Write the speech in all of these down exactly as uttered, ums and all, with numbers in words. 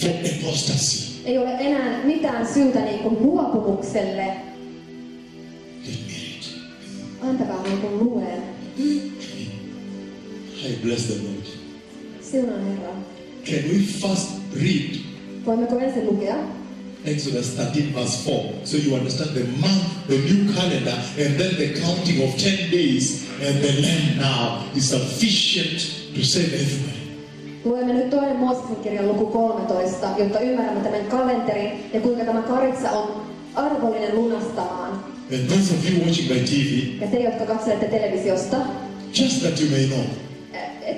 for apostasy. Ei ole enää mitään syytä niin kuin luopumukselle. Antakaa niin kuin luen. I bless the Lord. Siunaan Herra. Can we first read? Voimmeko ensin lukea? Exodus thirteen verse four. So you understand the month, the new calendar, and then the counting of ten days, and the land now is sufficient to save everybody. Luemme nyt toinen Mooseksen kirjan luku kolmetoista, jotta ymmärrämme tämän kalenterin ja kuinka tämä karitsa on arvollinen lunastamaan. And those of you watching by T V, ja te, jotka katselette televisiosta, just that you may know,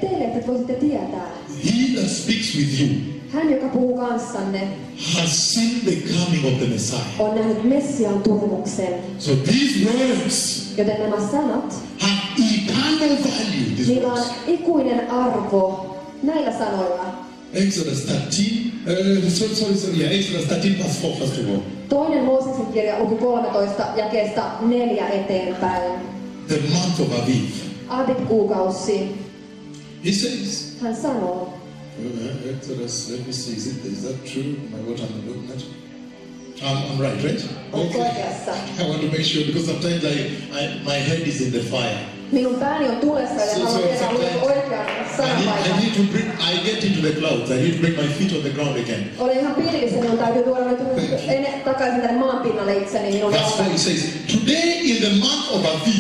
teille, että voisitte tietää, he that speaks with you, hän, joka puhuu kanssanne, has seen the coming of the Messiah, on nähnyt Messiaan tulmuksen. So these words, joten nämä sanat, have eternal value, these niillä words. On ikuinen arvo. Näillä sanoilla. Exodus thirteen, uh, sorry, sorry, yeah, Exodus thirteen verse four first of all. Toinen Mooseksen kirja luku kolmetoista jakeesta neljä eteenpäin. The month of Aviv. Aviv-kuukausi. He says. Hän sanoo. Uh, Exodus, let me see, is, it, is that true? My what I'm looking at? I'm, I'm right, right? Okay. I want to make sure because sometimes I, I, my head is in the fire. Minun pääni on tulessa ja so, haluan so tehdä oikean sanapaikan. I need to bring, I get into the clouds, I need to bring my feet on the ground again. Olen ihan pilvissä, minun täytyy tuoda nyt takaisin tänne maanpinnalle itseni minun alta. That's why he says, today in the month of Aviv,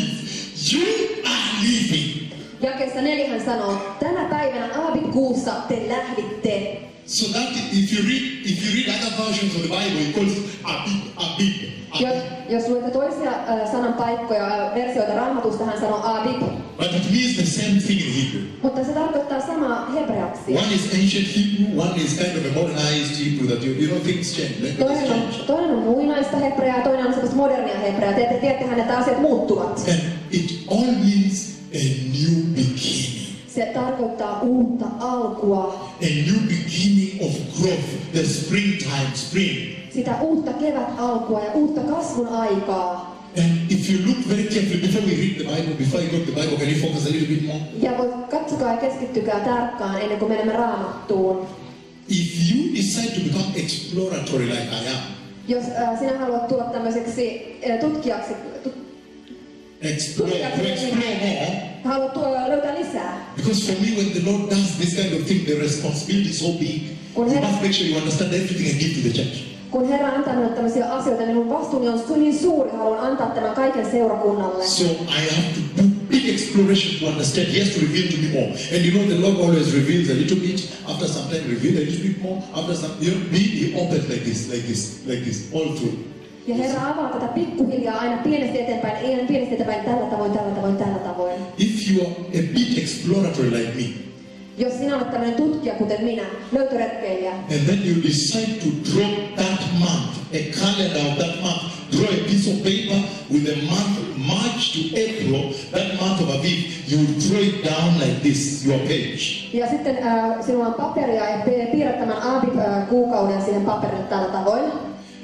you are leaving. Jakeessa neljä hän sanoo, tänä päivänä Aavikuussa te lähditte. So that if you read, if you read other versions of the Bible, it calls Abib, Abib, Abib. Jos, jos luette toisia uh, sananpaikkoja, uh, versioita Raamatusta, hän sanoo Abib. But it means the same thing in Hebrew. Mutta se tarkoittaa samaa hebreaksi. One is ancient Hebrew, one is kind of a modernized Hebrew that you, you know things change. Toinen on, toinen on muinaista hebreaa, toinen on sellaista modernia hebreaa. Te tiedättehän, että asiat muuttuvat. And it all means a new beginning. Se tarkoittaa uutta alkua. A new beginning of growth, the springtime, spring. Sitä uutta kevät alkua ja uutta kasvun aikaa. And if you look very carefully before we read the Bible, before you go to the Bible, can you focus a little bit more? Ja katsokaa ja keskittykää tarkkaan ennen kuin menemme Raamattuun. If you decide to become exploratory like I am. Jos äh, sinä haluat tulla tämmöiseksi äh, tutkijaksi. Tut Explore, explore more. Haluat tuolla löytää lisää. Because for me, when the Lord does this kind of thing, the responsibility is so big. Kun Herra, you must make sure you understand everything and give to the church. Kun Herra antaa minulle tämmöisiä asioita, niin mun vastuuni on niin suuri, haluan antaa tämän kaiken seurakunnalle. So I have to do big exploration to understand. He has to reveal to me more. And you know, the Lord always reveals a little bit. After some time, reveal a little bit more. After some, you know, he opens like this, like this, like this, all through. Ja Herra avaa tätä pikkuhiljaa aina pienesti eteenpäin, ihan pienesti eteenpäin, tällä tavoin, tällä tavoin, tällä tavoin. If you are a bit exploratory like me, jos sinä olet tämmöinen tutkija kuten minä, löytöretkeilijä, and then you decide to draw that month, a calendar of that month, draw a piece of paper with the month March to April, that month of Aviv, you draw it down like this, your page. Ja sitten äh, sinulla on paperia ja piirrät tämän Aviv-kuukauden siihen paperille tällä tavoin.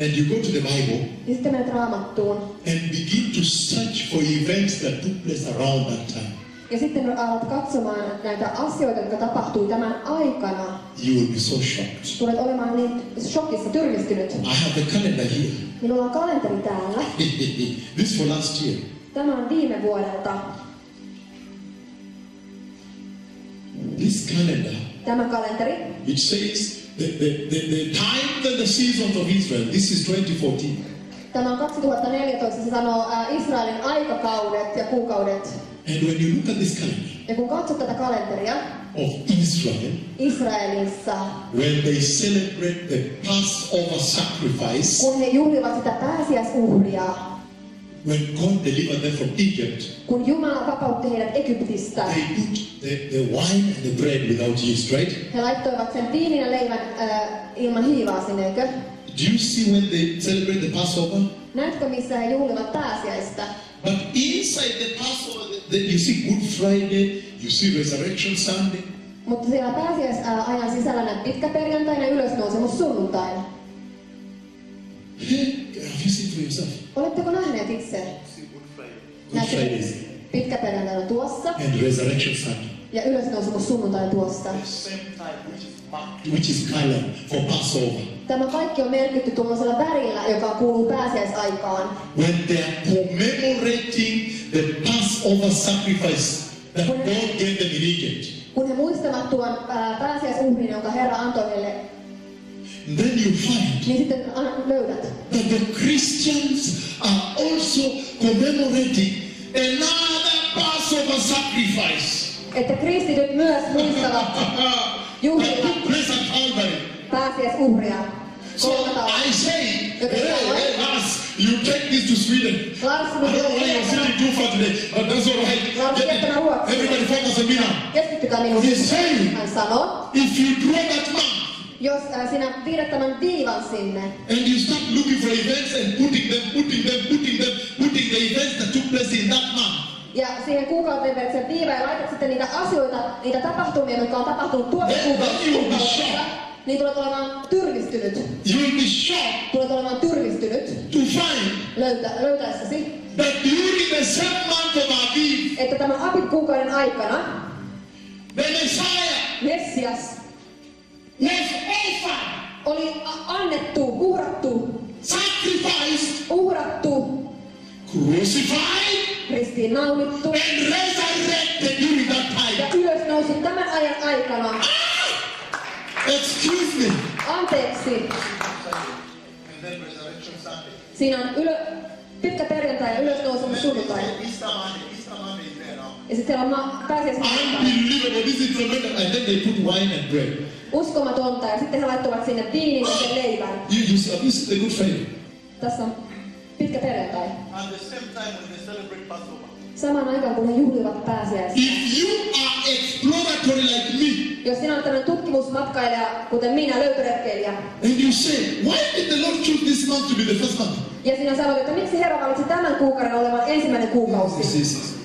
And you go to the Bible and begin to search for events that took place around that time. Ja sitten alat katsomaan näitä asioita, jotka tapahtui tämän aikana. You will be so shocked. Tulet olemaan niin shokissa, tyrmistynyt. I have the calendar here. Minulla on kalenteri täällä. This for last year. Tämä on viime vuodelta. This calendar. Tämä kalenteri. It says the, the, the, the time and the seasons of Israel. This is twenty fourteen. Tämä on kaksituhattaneljätoista. Se sanoo uh, Israelin aikakaudet ja kuukaudet. And when you look at this calendar. Ja kun katsot tätä kalenteria. Of Israel. Israelissa. When they celebrate the Passover sacrifice. Kun he juhlivat sitä pääsiäisuhria. When God delivered them from Egypt. Kun Jumala vapautti heidät Egyptistä. They put the, the wine and the bread without yeast, right? He laittoivat sen viinin ja leivän uh, ilman hiivaa sinne, eikö? Do you see when they celebrate the Passover? Näetkö missä he juhlivat pääsiäistä? But inside the Passover, the, you see Good Friday, you see Resurrection Sunday. Mutta siellä pääsiäisajan sisällä näet pitkä perjantaina ja ylösnousemus sunnuntaina. Have you seen for yourself? Oletteko nähneet itse? Good Friday. Good Friday. Pitkä perjantaina tuossa. And Resurrection Sunday. Ja ylösnousemus sunnuntai tuossa. Which is color for Passover. Tämä kaikki on merkitty tuollaisella värillä, joka kuuluu pääsiäisaikaan. When they are commemorating the Passover sacrifice that God gave them in Egypt. Kun he muistavat tuon äh, pääsiäisuhrin, jonka Herra antoi heille. Then you find that the Christians are also commemorating another Passover sacrifice. Että kristityt myös muistavat juhlilla pääsiäisuhria. So I say, hey, Lars, you take this to Sweden. Lars, I don't want your city too far today, but that's all right. Everybody focus on me now. He said, if you draw that map, jos äh, sinä viedät tämän viivan sinne. And you start looking for events and putting them, putting them, putting them, putting the events that took place in that month. Ja siihen kuukauteen vedät sen viivan ja laitat sitten niitä asioita, niitä tapahtumia, jotka on tapahtunut tuossa kuukaudessa. Niin tulet olemaan tyrmistynyt. You will be shocked. Tulet olemaan tyrmistynyt. To find. Löytä, löytäessäsi. That during the same month of Aviv. Että tämän Abib kuukauden aikana. The Messiah. Messias. Yes, Eva oli annettu, uhrattu, sacrificed, uhrattu, crucified, ristiinnaulittu, and resurrected during that time. Ja ylösnousi tämän ajan aikana. Ah! Excuse me. Anteeksi. Siinä on ylö... pitkä perjantai ja ylösnousemus sunnuntai. Ja sitten siellä on ma... pääsiäismaanantai. Unbelievable, this is tremendous. And then they put wine and bread. Uskomatonta, ja sitten he laittuvat sinne viinin ja sen leivän. Tässä on pitkä perjantai. Samaan aikaan kun he juhlivat pääsiäistä. Like jos sinä olet tämmöinen tutkimusmatkailija, kuten minä, löytöretkeilijä. Ja sinä sanoit, että miksi Herra valitsi tämän kuukauden olevan ensimmäinen kuukausi? Yes, yes, yes.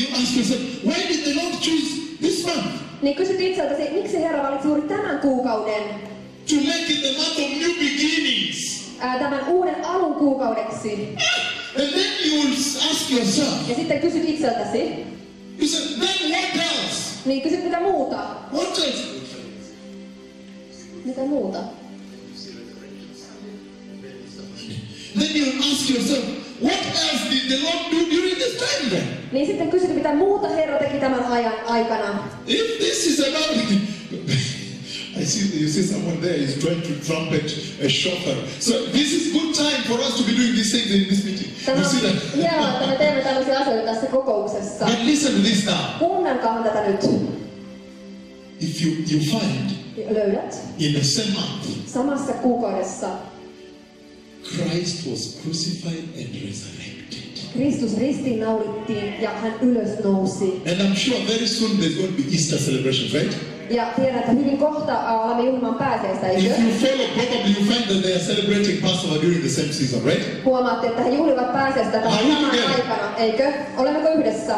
You ask yourself, why did the Lord choose this month? Niin kysyt itseltäsi, miksi Herra valitsi juuri tämän kuukauden? To make it the month of new beginnings. Ää, tämän uuden alun kuukaudeksi. And then you will ask yourself. Ja sitten kysyt itseltäsi. You say, then what else? Niin kysyt mitä muuta. What else? Mitä muuta? Then you will ask yourself, what else did the Lord do during this time then? Niin sitten kysyt, mitä muuta Herra teki tämän ajan aikana. If this is about I see you see someone there is trying to trumpet a shofar. So this is good time for us to be doing these things in this meeting. Tämä, you see that? Joo, että me teemme tällaisia asioita tässä kokouksessa. But listen to this now. Kuunnelkaahan tätä nyt. If you, you find löydät in the same month, samassa kuukaudessa Christ was crucified and resurrected. Kristus ristiinnaulittiin ja hän ylösnousi. And I'm sure very soon there's going to be Easter celebrations, right? Ja tiedän, että hyvin kohta alamme Jumalan pääsiäistä, eikö? If you follow, probably you find that they are celebrating Passover during the same season, right? Huomaatte, että he juhlivat pääsiäistä tämän saman aikana, eikö? Olemmeko yhdessä?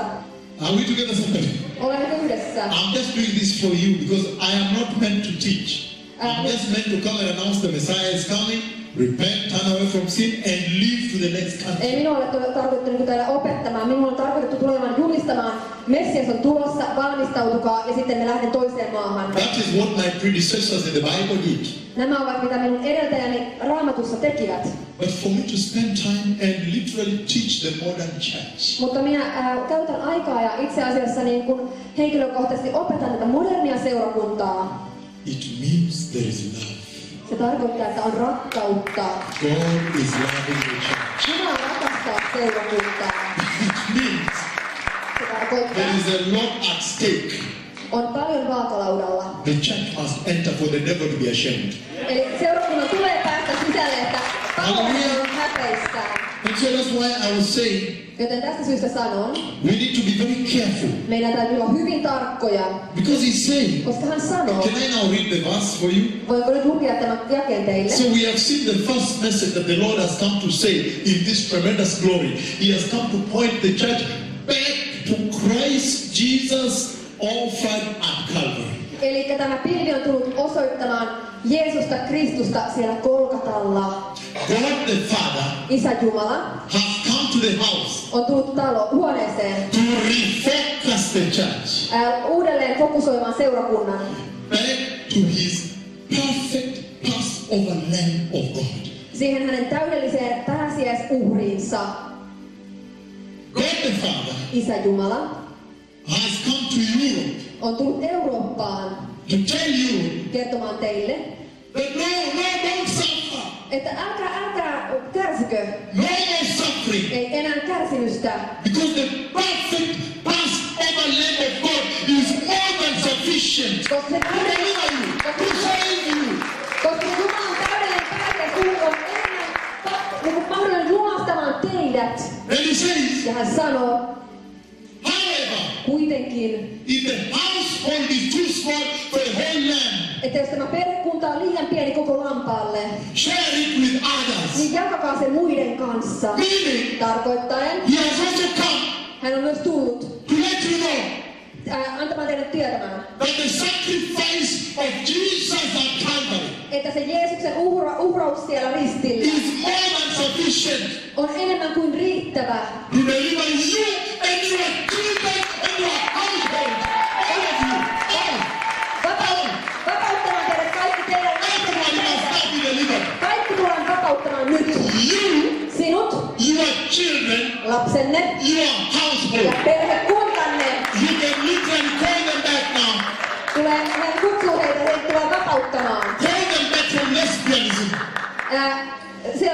Are we together somewhere? Olemmeko yhdessä? I'm just doing this for you because I am not meant to teach. I'm just meant to come and announce the Messiah is coming. Repent, turn away from sin and leave to the next country. Ei minua ole tarkoitettu täällä opettamaan, minua on tarkoitettu tulemaan julistamaan. Messias on tulossa, valmistautukaa ja sitten me lähden toiseen maahan. That is what my predecessors in the Bible did. Nämä ovat mitä minun edeltäjäni Raamatussa tekivät. But for me to spend time and literally teach the modern church. Mutta minä äh, käytän aikaa ja itse asiassa niin kun henkilökohtaisesti opetan tätä modernia seurakuntaa. It means there is love. Se tarkoittaa, että on rakkautta. God is loving the church. Jumala rakastaa seurakuntaa. It means se tarkoittaa, there is a lot at stake. On paljon vaakalaudalla. The church must enter for the devil to be ashamed. Eli seurakunnan tulee päästä sisälle, että pahoin on häpeissään. And so that's why I will say, joten tästä syystä sanon, we need to be very careful. Meidän täytyy olla hyvin tarkkoja. Because he said, koska hän sanoo, can I now read the verse for you? Voinko nyt lukea tämän jakeen teille? So we have seen the first message that the Lord has come to say in this tremendous glory. He has come to point the church back to Christ Jesus offered at Calvary. Eli tämä pilvi on tullut osoittamaan Jeesusta Kristusta siellä Golgatalla. God the Father, Isä Jumala, has come down to the house on tullut talo huoneeseen to refocus the church uh, uudelleen fokusoimaan seurakunnan back to his perfect Passover Lamb of God, siihen hänen täydelliseen pääsiäisuhriinsa. God the Father, Isä Jumala, has come to Europe, on tullut Eurooppaan, to tell you, kertomaan teille, that no, no, don't suffer. Että älkää, älkää kärsikö. No more suffering. Ei enää kärsimystä. Because the perfect Passover Lamb of God is more than sufficient. Koska se Jumalan täydellinen pääsiäisuhri on enää mahdollinen lunastamaan teidät. Ja hän sanoo, kuitenkin, if the household is too small for the whole lamb, että jos tämä perhekunta on liian pieni koko lampaalle, share it with others, niin jakakaa se muiden kanssa. Meaning, tarkoittaen, he has also come, hän on myös tullut, to let you know, äh, antamaan teille tietämään, that the sacrifice of Jesus at Calvary, että se Jeesuksen uhra, uhraus siellä ristillä, is more than sufficient, on enemmän kuin riittävä, to deliver you and your children and your husband, all of you, all, all. Vapauttamaan teidät kaikki teidän lapset. Kaikki tullaan vapauttamaan nyt. You, sinut, your children, lapsenne, your husband, ja perhekuntanne. You can literally call them back now. Tulee hän kutsuu heitä, heitä tulee vapauttamaan. Call them back from lesbianism. Äh, se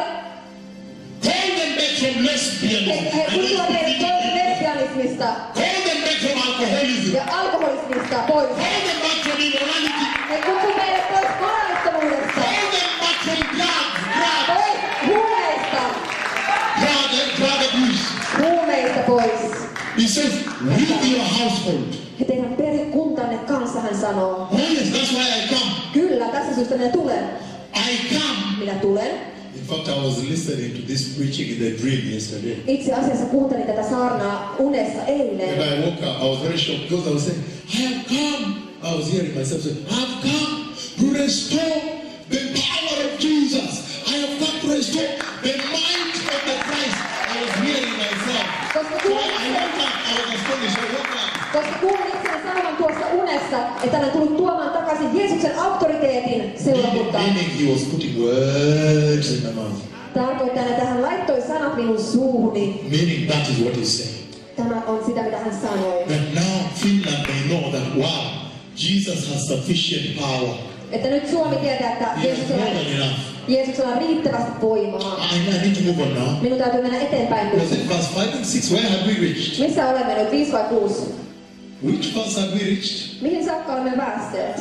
from lesbianism he, he kutsuvat heidät pois lesbianismista. Call them back from alcoholism. Ja alkoholismista pois. Call them back from immorality. He kutsuvat heidät pois moralittomuudesta. Call them back from drugs, drugs. Pois huumeista. Drug and drug abuse. Huumeista pois. He says, with your household. He teidän perhekuntanne kanssa, hän sanoo. Oh yes, that's why I come. Kyllä, tässä syystä minä tulen. I come. Minä tulen. In fact, I was listening to this preaching in the dream yesterday. Itse asiassa kuuntelin tätä saarnaa unessa eilen. When I woke up, I was very shocked because I was saying, I have come. I was hearing myself say, I have come to restore the power of Jesus. I have come to restore the might of the Christ. I was hearing myself. So I woke up, I was astonished, I woke up. Koska kuulin itseään sanovan tuossa unessa, että hän on tullut tuomaan takaisin Jeesuksen auktoriteetin seurakuntaan. Tarkoittaa, että hän laittoi sanat minun suuhuni. Meaning that is what he said. Tämä on sitä, mitä hän sanoi. But now Finland may know that wow, Jesus has sufficient power. Että nyt Suomi tietää, että Jeesuksella on riittävästi voimaa. Minun täytyy mennä eteenpäin. Missä olemme nyt? Viisi vai kuusi? Mihin saakka olemme päässeet?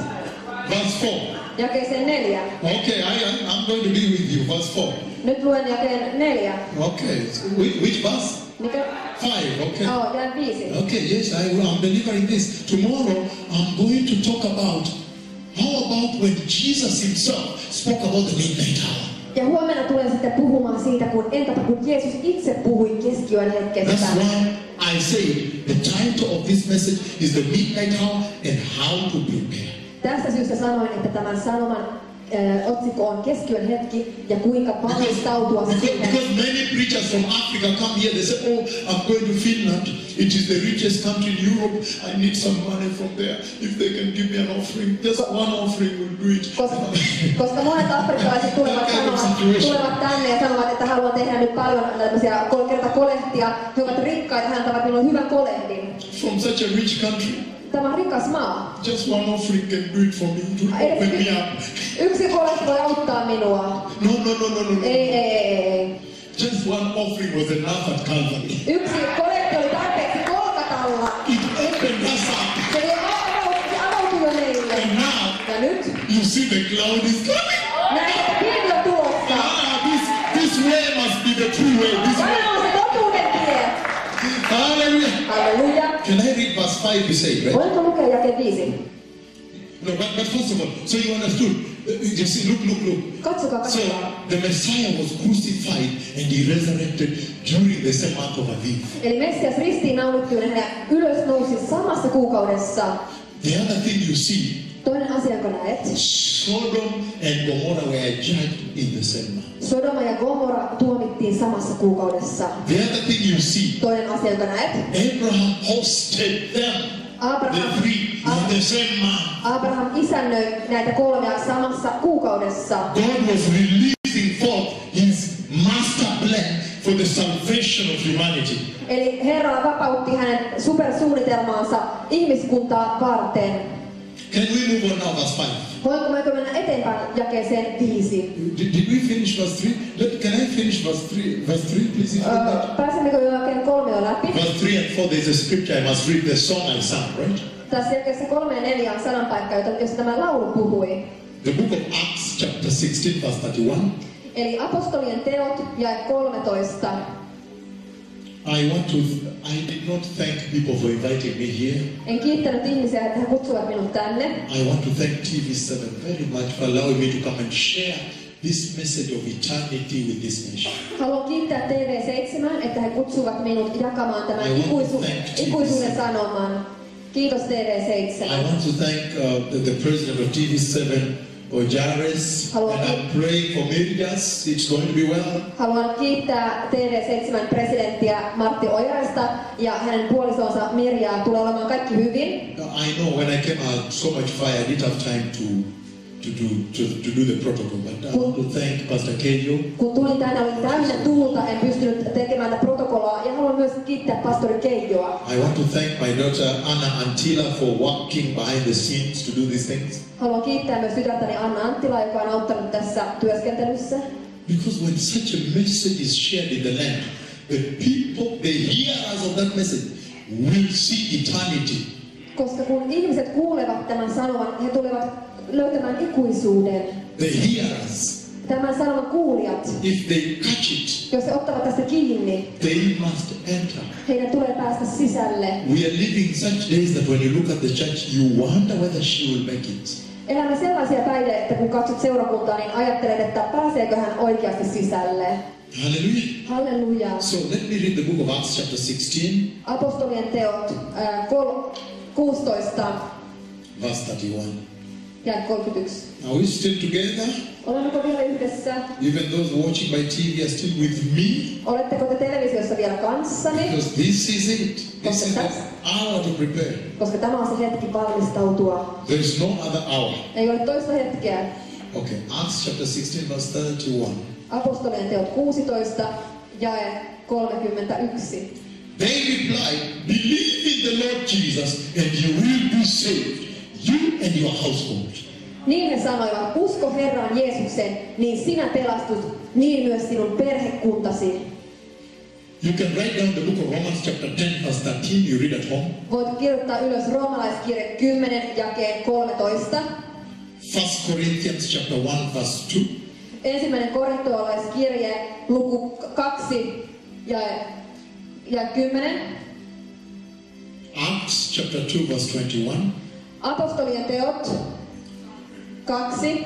Jakeeseen neljä. Okay, I am, I'm going to be with you. Verse four. Nyt luen jakeen neljä. Okay, which verse? Mikä? Five, okay. Oh, jää viisi. Okay, yes, I will. I'm delivering this. Tomorrow I'm going to talk about how about when Jesus himself spoke about the midnight hour? Ja huomenna tulen sitten puhumaan siitä, kun entäpä kun Jeesus itse puhui keskiyön hetkestä. That's why I say the title of this message is the midnight hour and how to prepare. Tästä syystä sanoin, että tämän sanoman äh, otsikko on keskiyön hetki ja kuinka valmistautua siihen. Because many preachers from Africa come here, they say, oh, I'm going to Finland. It is the richest country in Europe. I need some money from there. If they can give me an offering, just one offering will do it. Koska, koska monet afrikkalaiset tulevat, sanomaan, tulevat tänne ja sanovat, että haluan tehdä nyt paljon tämmöisiä kerta kolehtia. He ovat rikkaita, he antavat minulle hyvän kolehdin. From such a rich country. Tämä on rikas maa. Just one offering can do it for me. To open me up. Yksi kolehti voi auttaa minua. No, no, no, no, no. Ei, ei, ei, ei. Just one offering was enough at Calvary. Yksi kolehti oli tarpeeksi Golgatalla. It opened us up. Se avautui meille. And now, ja nyt, you see the cloud is coming. Näette, pilvi on tulossa. Ah, this, this way must be the true way. This way. Tämä on se totuuden tie. Hallelujah. Hallelujah. Can I read verse five, you say, right? Voitko lukea jake viisi? No, but, but first of all, so you understood. You see, look, look, look. Katsokaa, katsokaa. So the Messiah was crucified and he resurrected during the same month of Aviv. Eli Messias ristiin naulittiin ja hän ylös nousi samassa kuukaudessa. The other thing you see, Sodom and Gomorrah were judged in the same month. Sodoma ja Gomorra tuomittiin samassa kuukaudessa. The other thing you see, toinen asia, jonka näet, Abraham hosted them, Abraham, the three, Ab- in the same month. Abraham isännöi näitä kolmea samassa kuukaudessa. God was releasing forth his master plan for the salvation of humanity. Eli Herra vapautti hänen supersuunnitelmaansa ihmiskuntaa varten. Can we move on now, verse five? Voinko me mennä eteenpäin jakeeseen viisi? Did, did we finish verse three? Let, can I finish verse three? Verse three, please. Uh, Pääsemmekö jo jakeen kolme jo läpi? Verse three and four, there's a scripture I must read. The song I sang, right? Tässä jakeessa kolme ja neljä on sananpaikka, josta tämä laulu puhui. The book of Acts, chapter sixteen, verse thirty-one. Eli apostolien teot jae kolmetoista. I want to. Th- I did not thank people for inviting me here. En kiittänyt ihmisiä, että he kutsuvat minut tänne. I want to thank T V seven very much for allowing me to come and share this message of eternity with this nation. Haluan kiittää T V seven, että he kutsuvat minut jakamaan tämän ikuisu- ikuisuuden sanoman. Kiitos T V seven. I want to thank uh, the, the president of T V seven. Ojares, haluan and I'm praying for Meridas, it's going to be well. Haluan kiittää T V seven presidenttiä Martti Ojaresta ja hänen puolisonsa Mirjaa, tulee olemaan kaikki hyvin. I know when I came out so much fire, I didn't have time to, to, do, to, to do the protocol, but I want to thank Pastor Kejo. Kun tulin tänne, olin täynnä tuulta, en pystynyt tekemään tätä protokolaa ja haluan myös kiittää pastori Kejoa. I want to thank my daughter Anna Antila for working behind the scenes to do these things. Haluan kiittää myös sydäntäni Anna Anttilaa, joka on auttanut tässä työskentelyssä. Because when such a message is shared in the land, the people, the hearers of that message, will see eternity. Koska kun ihmiset kuulevat tämän sanoman, he tulevat löytämään ikuisuuden. The hearers. Tämän sanoman kuulijat. If they catch it. Jos he ottavat tästä kiinni. They must enter. Heidän tulee päästä sisälle. We are living such days that when you look at the church, you wonder whether she will make it. Elämme sellaisia päivä, että kun katsot seurakuntaa, niin ajattelet, että pääseekö hän oikeasti sisälle. Hallelujah. Hallelujah. So let me read the book of Acts chapter sixteen. Apostolien teot äh, kol- kuusitoista. Verse thirty-one. Ja kolmekymmentäyksi. Are we still together? Olemmeko vielä yhdessä? Even those watching by T V are still with me. Oletteko te televisiossa vielä kanssani? Because this is it. This is the hour to prepare. Koska tämä on se hetki valmistautua. There is no other hour. Ei ole toista hetkeä. Okay, Acts chapter sixteen verse thirty-one. Apostolien teot kuusitoista jae kolmekymmentäyksi. They replied, "Believe in the Lord Jesus and you will be saved, you and your household." Niin he sanoivat, usko Herraan Jeesuksen, niin sinä pelastut, niin myös sinun perhekuntasi. You can write down the book of Romans chapter ten verse thirteen, you read at home. Voit kirjoittaa ylös roomalaiskirje kymmenen jakeen kolmetoista. First Corinthians chapter one verse two. Ensimmäinen korintolaiskirje luku kaksi ja ja kymmenen. Acts chapter two verse twenty-one. Apostolien teot kaksi,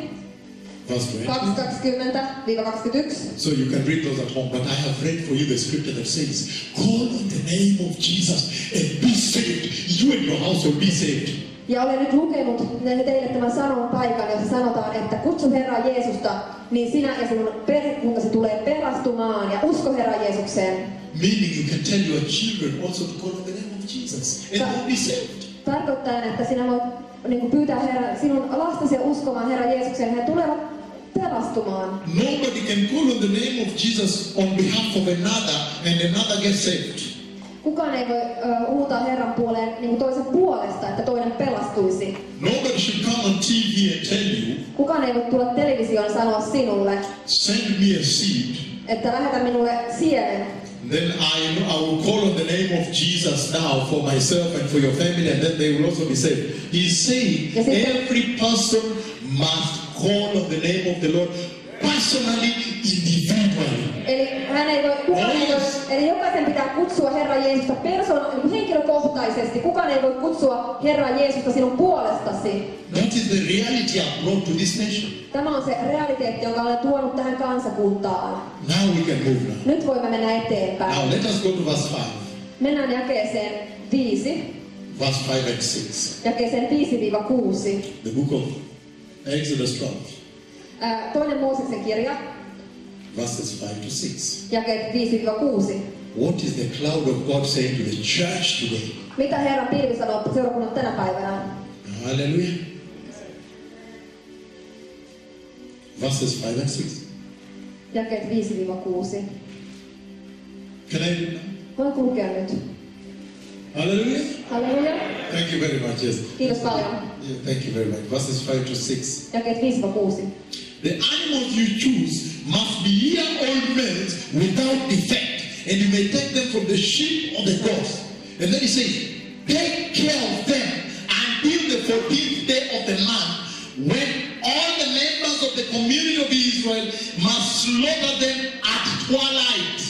kaksikymmentä kaksikymmentä kaksikymmentäyksi. So you can read those at home, but I have read for you the scripture that says, "Call on the name of Jesus and be saved. You and your house will be saved." Ja olen nyt lukenut teille tämän sanon paikan, jossa sanotaan, että kutsu Herraa Jeesusta, niin sinä ja sinun perhekuntasi tulee pelastumaan ja usko Herraa Jeesukseen. Meaning you can tell your children also to call on the name of Jesus and Ta- be saved. Tarkoittaa, että sinä voit niin kuin pyytää Herra, sinun lastasi uskomaan Herra Jeesuksen, he tulevat pelastumaan. Nobody can call on the name of Jesus on behalf of another and another gets saved. Kukaan ei voi uh, huutaa Herran puoleen niin kuin toisen puolesta, että toinen pelastuisi. Nobody should come on T V and tell you. Kukaan ei voi tulla televisioon sanoa sinulle. Send me a seed. Että lähetä minulle sienen. Then I, I will call on the name of Jesus now for myself and for your family, and then they will also be saved. He said, every person must call on the name of the Lord personally, individually. Eli hän ei voi, kukaan ei voi, eli jokaisen pitää kutsua Herra Jeesusta persoon, henkilökohtaisesti. Kukaan ei voi kutsua Herra Jeesusta sinun puolestasi. That is the reality I brought to this nation. Tämä on se realiteetti, jonka olen tuonut tähän kansakuntaan. Now we can move now. Nyt voimme mennä eteenpäin. Now let us go to verse five. Mennään jakeeseen viisi. verse five and six. Jakeeseen viisi kuusi. The book of Exodus twelve. Uh, toinen Mooseksen kirja. Verses five to six. Jakeet viisi kuusi. What is the cloud of God saying to the church today? Mitä Herran pilvi sanoo seurakunnan tänä päivänä? Hallelujah. Verses five and six. Jakeet viisi kuusi. Can I do now? Voin kulkea nyt. Hallelujah. Hallelujah. Thank you very much. Yes. Kiitos paljon. Yeah, thank you very much. Verses five to six. Jakeet viisi kuusi. The animals you choose must be year-old males without defect, and you may take them from the sheep or the goats. And then he says, take care of them until the fourteenth day of the month, when all the members of the community of Israel must slaughter them at twilight.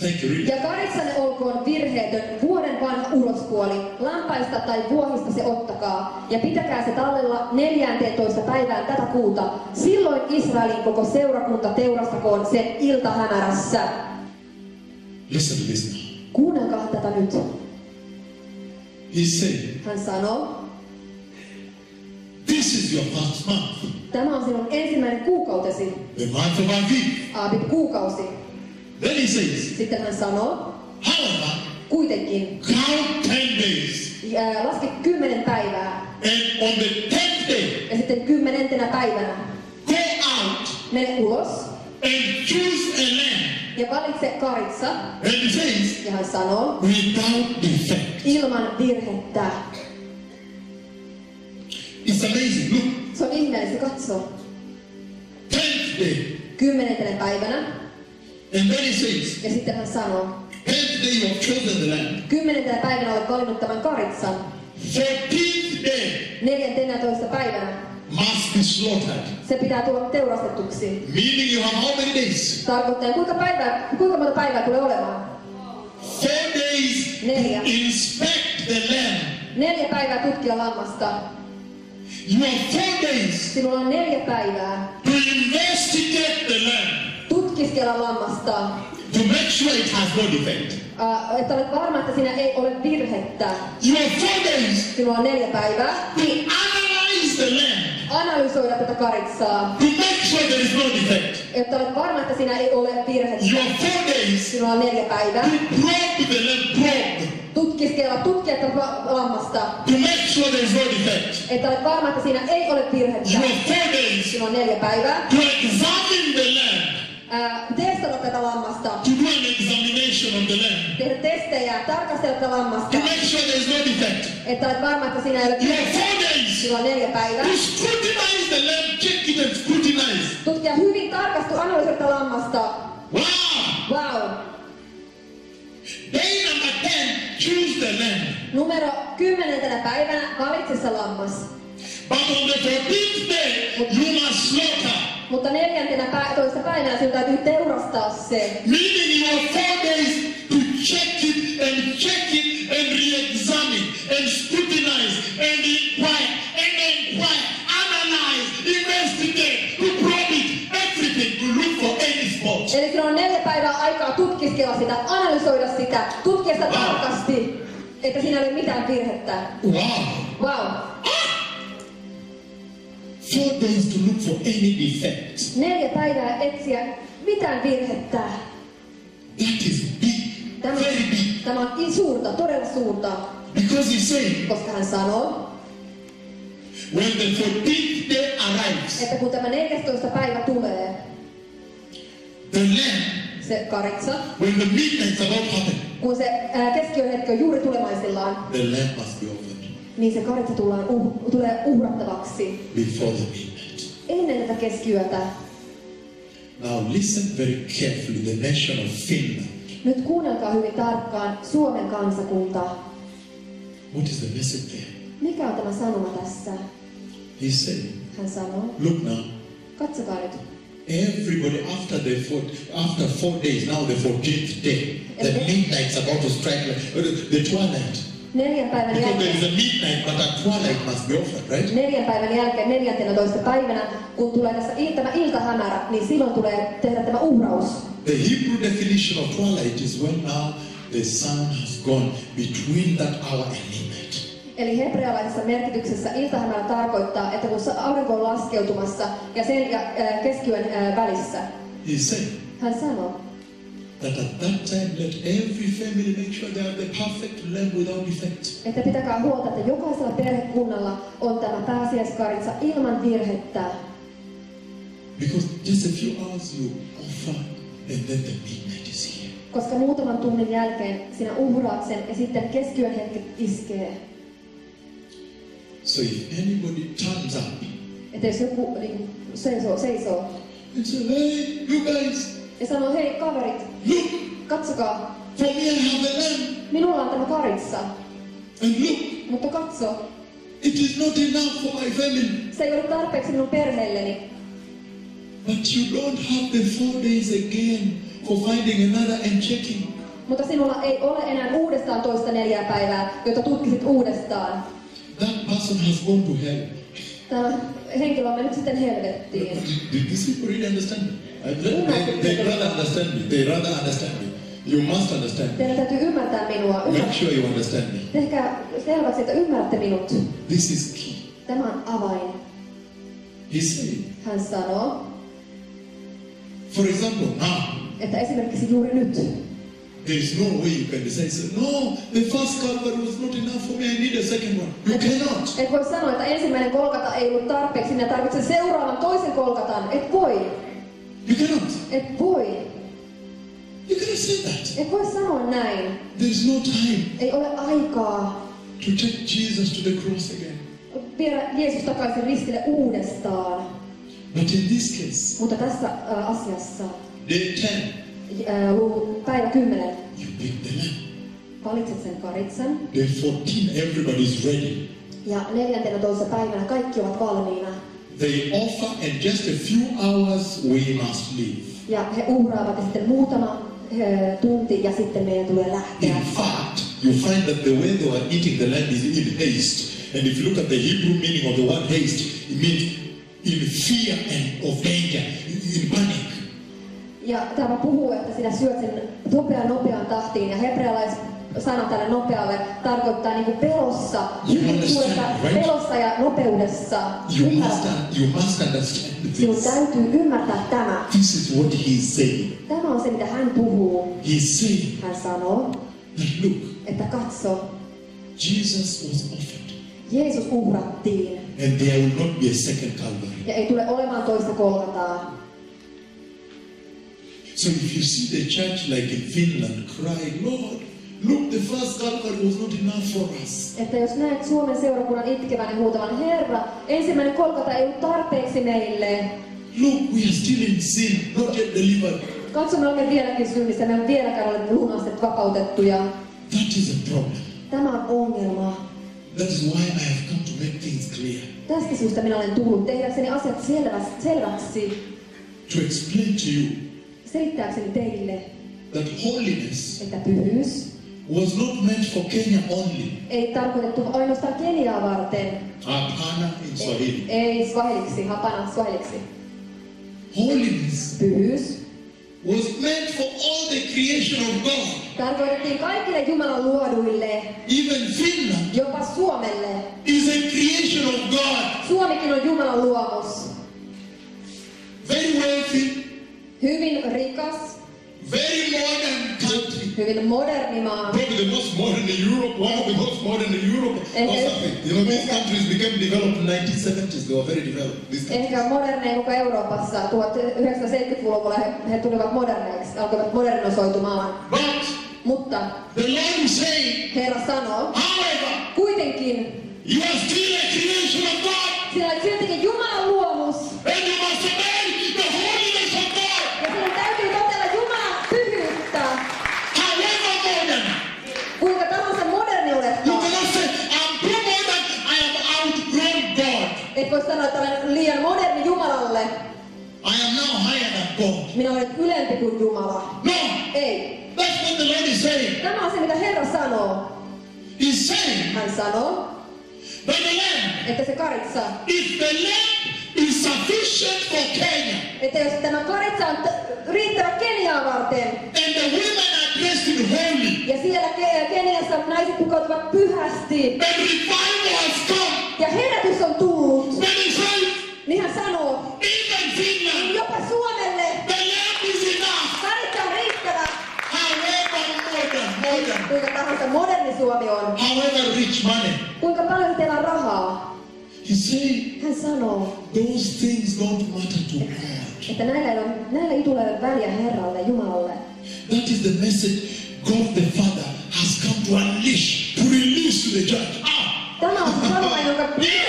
Thank you. Ja karitsanne olkoon virheetön vuoden vanha urospuoli, lampaista tai vuohista se ottakaa, ja pitäkää se tallella neljästoista päivään tätä kuuta, silloin Israelin koko seurakunta teurastakoon sen iltahämärässä. Listen to this. Kuunnelkaa tätä nyt. He said, hän sanoo, this is your first month. Tämä on sinun ensimmäinen kuukautesi. The month of Aviv. Aviv kuukausi. Then he says, sitten hän sanoo, however, kuitenkin, count ten days. Ja laske kymmenen päivää. And on the tenth day, ja sitten kymmenentenä päivänä, go out, mene ulos, and choose a lamb. Ja valitse karitsa. And he says, ja hän sanoo, without defect. Ilman virhettä. It's amazing, look. Se on ihmeellistä, katso. Tenth day. Kymmenentenä päivänä. And then he says, ja sitten hän sanoo, tenth day you have chosen the lamb. Kymmenentenä päivänä olet valinnut tämän karitsan. Fourteenth day. Neljäntenätoista päivänä. Must be slaughtered. Se pitää tulla teurastetuksi. Meaning you have how many days? Tarkoittaa kuinka päivää, kuinka monta päivää tulee olemaan? Four days. Neljä. To inspect the lamb. Neljä päivää tutkia lammasta. You have four days. Sinulla on neljä päivää. To investigate the lamb. Tutkiskella lammasta. To make sure it has no defect. Uh, että olet varma, että siinä ei ole virhettä. You have four days. Sinulla on neljä päivää. To analyze the lamb. Analysoida tätä karitsaa. To make sure there is no defect. Että olet varma, että siinä ei ole virhettä. You have four days. Sinulla on neljä päivää. To probe the lamb. Probe. Tutkiskella tutkia tätä lammasta. To make sure there is no defect. Että olet varma, että siinä ei ole virhettä. You have four days. Sinulla on neljä päivää. To examine the lamb. Uh, testata tätä lammasta. To do an examination on the lamb. Tehdä testejä, tarkastella tätä lammasta. To make sure there is no defect. Että olet varma, että siinä ei ole defect. Sillä on neljä päivää. To scrutinize the lamb, check it and scrutinize. Tutkia hyvin tarkastu, analysoida tätä lammasta. Wow! Wow! Day number ten, choose the lamb. Numero kymmenentenä päivänä valitse se lammas. But on the fourteenth day, you must slaughter. Mutta neljäntenä pä- toista päivänä sinun täytyy teurastaa se. Meaning you have four days to check it and check it and re-examine and scrutinize and inquire and inquire, analyze, investigate, to probe it, everything, to look for any spot. Eli sinun on neljä päivää aikaa tutkiskella sitä, analysoida sitä, tutkia sitä wow. tarkasti, että siinä ei ole mitään virhettä. Wow! Wow! Four days to look for any defect. Neljä päivää etsiä mitään virhettä. It is big, tämä, very big. Tämä on suurta, todella suurta. Because he said, koska hän sanoo, when the fourteenth day arrives, että kun tämä neljästoista päivä tulee, the lamb, se karitsa, when the midnight is about happen, kun se äh, keskiöhetki on juuri tulemaisillaan, the lamb must be offered. Niin se karitsa tullaan uh, tulee uhrattavaksi. Before the midnight. Ennen tätä keskiyötä. Now listen very carefully, the nation of Finland. Nyt kuunnelkaa hyvin tarkkaan Suomen kansakunta. What is the message there? Mikä on tämä sanoma tässä? He said, hän sanoo. Look now. Katsokaa nyt. Everybody after the four, after four days, now the fourteenth day, the midnight is about to strike, the twilight. Neljän päivän jälkeen, there is a midnight, but a twilight must be offered, right? Neljän päivän jälkeen, neljäntenätoista päivänä, kun tulee tässä tämä iltahämärä, niin silloin tulee tehdä tämä uhraus. The Hebrew definition of twilight is when now the sun has gone between that hour and midnight. Eli hebrealaisessa merkityksessä iltahämärä tarkoittaa, että kun aurinko on laskeutumassa ja sen ja äh, keskiyön äh, välissä. He said, hän sanoi, that at that time let every family make sure they have the perfect lamb without defect. Että pitäkää huolta, että jokaisella perhekunnalla on tämä pääsiäiskaritsa ilman virhettä. Because just a few hours you offer and then the midnight is here. Koska muutaman tunnin jälkeen sinä uhraat sen ja sitten keskiyön hetki iskee. So if anybody turns up, että jos joku niin, seisoo, seisoo. And say, hey, you guys. Ja sanoo, hei kaverit, look, katsokaa. For me I have a lamb. Minulla on tämä karitsa. And look, mutta katso. It is not enough for my family. Se ei ole tarpeeksi minun perheelleni. But you don't have the four days again for finding another and checking. Mutta sinulla ei ole enää uudestaan toista neljää päivää, jota tutkisit uudestaan. That person has gone to hell. Tämä henkilö on mennyt sitten helvettiin. Did these people really understand me? They rather understand me. They rather understand me. You must understand me. Teidän täytyy ymmärtää minua. Make sure you understand me. Tehkää selväksi, että ymmärrätte minut. This is key. Tämä on avain. He said. Hän sanoo. For example, now. Että esimerkiksi juuri nyt. There is no way you can decide. So, no, the first Calvary was not enough for me. I need a second one. You cannot. Et voi sanoa, että ensimmäinen Golgata ei ollut tarpeeksi. Sinä tarvitset seuraavan toisen Golgatan. Et voi. You cannot. Et voi. You cannot say that. Et voi sanoa näin. There is no time. Ei ole aikaa. To take Jesus to the cross again. Viedä Jeesus takaisin ristille uudestaan. But in this case. Mutta tässä uh, asiassa. day ten. Päivä kymmenen. You pick the lamb. Valitset sen karitsan. day fourteen, everybody's ready. Ja neljäntenätoista päivänä kaikki ovat valmiina. They offer and just a few hours we must leave. Ja he uhraavat ja sitten muutama he, tunti ja sitten meidän tulee lähteä. In fact, you find that the way they were eating the lamb is in haste. And if you look at the Hebrew meaning of the word haste, it means in fear and of danger, in panic. Ja tämä puhuu, että sinä syöt sen nopean nopean tahtiin, ja hebrealais sana tälle nopealle tarkoittaa niinku pelossa, tuota, right? Pelossa ja nopeudessa. You must, you must understand this. Sinun täytyy ymmärtää tämä. This is what he said. Tämä on se, mitä hän puhuu. He said, hän sanoo, look, että katso, Jesus was offered. Jeesus uhrattiin. And there will not be a second Calvary. Ja ei tule olemaan toista Golgataa. So if you see the church like in Finland cry, Lord, look, the first Calvary was not enough for us. Että jos näet Suomen seurakunnan itkevän ja huutavan, Herra, ensimmäinen Golgata ei ollut tarpeeksi meille. Look, we are still in sin, not yet delivered. Katso, me olemme vieläkin synnissä, me olemme vieläkään olleet lunastet vapautettuja. That is a problem. Tämä on ongelma. That is why I have come to make things clear. Tästä syystä minä olen tullut tehdäkseni asiat selväksi. To explain to you. Selittääkseni teille, that holiness että pyhyys was not meant for Kenya only. Ei tarkoitettu ainoastaan Keniaa varten. Hapana in Swahili. Ei swahiliksi, hapana swahiliksi. Holiness pyhyys was meant for all the creation of God. Tarkoitettiin kaikille Jumalan luoduille. Even Finland, jopa Suomelle, is a creation of God. Suomikin on Jumalan luomus. Very wealthy. Hyvin rikas. Very modern country. Hyvin moderni maa. Probably the most modern in Europe, one of the most modern in Europe. Or something. You know, these countries became developed in the nineteen seventies. They were very developed. These countries. Ehkä moderneja koko Euroopassa. tuhatyhdeksänsataaseitsemänkymmentäluvulla he tulivat moderneiksi, alkoivat modernisoitumaan. But, mutta the Lord say, Herra sanoo, however, kuitenkin, you are still a creation of God. Sinä olet siltikin Jumalan luomus. And you must obey the holiness of God. Kuinka tahansa moderni olet. You cannot say, I'm too modern, I have outgrown God. Et voi sanoa, että olen liian moderni Jumalalle. I am now higher than God. Minä olen ylempi kuin Jumala. No! Ei. That's what the Lord is saying. Tämä on se, mitä Herra sanoo. He's saying. Hän sanoo. But the lamb. Että se karitsa. If the lamb is sufficient for Kenya. Että jos tämä karitsa on riittävä Keniaa varten. And the women are dressed in holy. Ja siellä Keniassa naiset pukeutuvat pyhästi. But revival has come. Ja herätys on tullut. But he said, niin hän sanoo, even Finland, jopa Suomelle, the land is enough. Tarvitse on riittävä. However, kuinka tahansa moderni Suomi on. However rich money. Kuinka paljon teillä on rahaa. He said, hän sanoo, those things don't matter to God. Että näillä, näillä ei tule väliä Herralle, Jumalalle. That is the message God the Father has come to unleash, to release to the church. Ah! Tämä on sanoma, jonka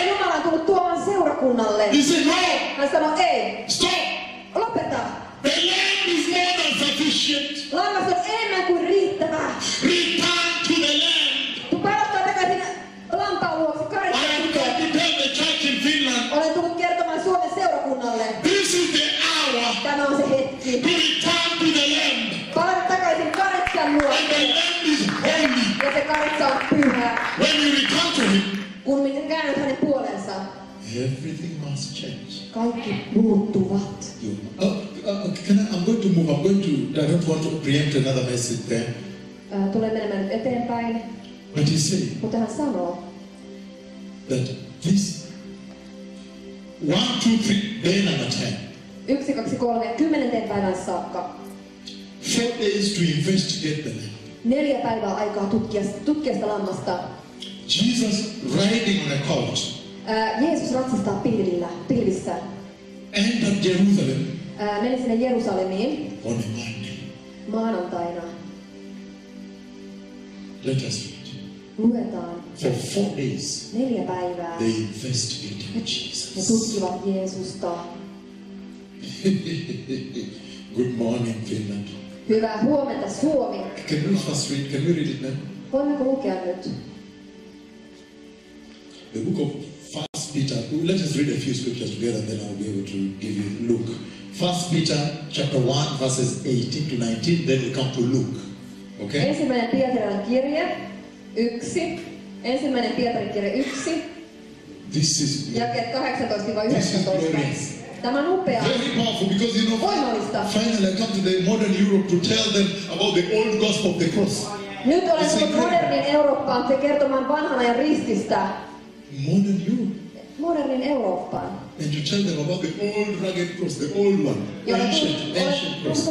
Jumala on tullut tuomaan seurakunnalle. He said, no! Hän sanoi, ei! Stop! Lopeta! The land is more than sufficient. Laimas on enemmän kuin riittävä. Return to the land. Palataan takaisin lampaan luokse, karjaan. I am going to tell the church in Finland. Olen tullut kertomaan Suomen seurakunnalle. This is the hour. Tämä on se hetki. To return to the land. Palataan takaisin karjaan luokse. And the land is holy. Ja se karjaan on pyhää. When you return to him. Kun minä käännyt hänen puolensa. Everything must change. Kaikki muuttuvat. Uh, can I, I'm going to move. I'm going to. I don't want to preempt another message there. Uh, Tulen menemään eteenpäin. But he said. Mutta hän sanoo. That this one, two, three, then at a time. Yksi, kaksi, kolme, kymmenenteen päivän saakka. Four days to investigate the land. Neljä päivää aikaa tutkia, tutkia sitä lammasta. Jesus riding on a colt. Uh, Jeesus ratsastaa pilvillä, pilvissä. Entered Jerusalem. Meni sinne Jerusalemiin maanantaina. Let us read. Luetaan. For four days, neljä päivää. They investigated Jesus. Ne tutkivat Jeesusta. Good morning, Finland. Hyvää huomenta, Suomi. Can we first read? Can we read it now? Voimmeko lukea nyt? The book of First Peter. Let us read a few scriptures together, then I'll be able to give you Luke. First Peter chapter one verses eighteen to nineteen, then we come to Luke. Okay? Ensimmäinen Pietarin kirje yksi. Ensimmäinen Pietarin kirje yksi. This is jakeet kahdeksantoista yhdeksäntoista. Tämä on upeaa. Very powerful, because you know, finally I come to the modern Europe to tell them about the old gospel of the cross. Nyt olen tullut modernin Eurooppaan se kertomaan vanhan ajan rististä. Modern Europe. Modernin Eurooppaan. And to tell them about the old rugged cross, the old one, ancient, ancient cross.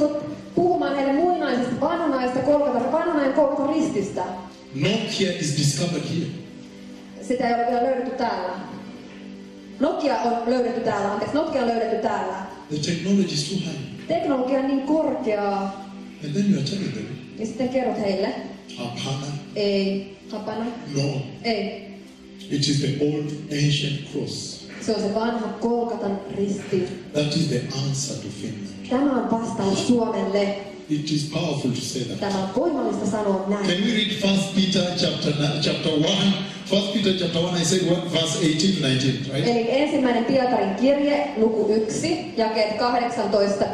Puhumaan heille muinaisesta vanhanaista Golgatan, vanhanajan Golgatan rististä. Nokia is discovered here. Sitä ei ole vielä löydetty täällä. Nokia on löydetty täällä, anteeksi, Nokia on löydetty täällä. The technology is too high. Teknologia on niin korkeaa. And then you are telling them. Ja sitten kerrot heille. Hapana. Ei. Hapana. No. Ei. It is the old ancient cross. Se on se vanha Golgatan risti. That is the answer to Finland. Tämä on vastaus Suomelle. It is powerful to say that. Tämä on voimallista sanoa näin. Can we read First Peter chapter chapter one? First Peter chapter one, I said verse eighteen to nineteen, right? Eli ensimmäinen Pietarin kirje, luku yksi, jakeet kahdeksantoista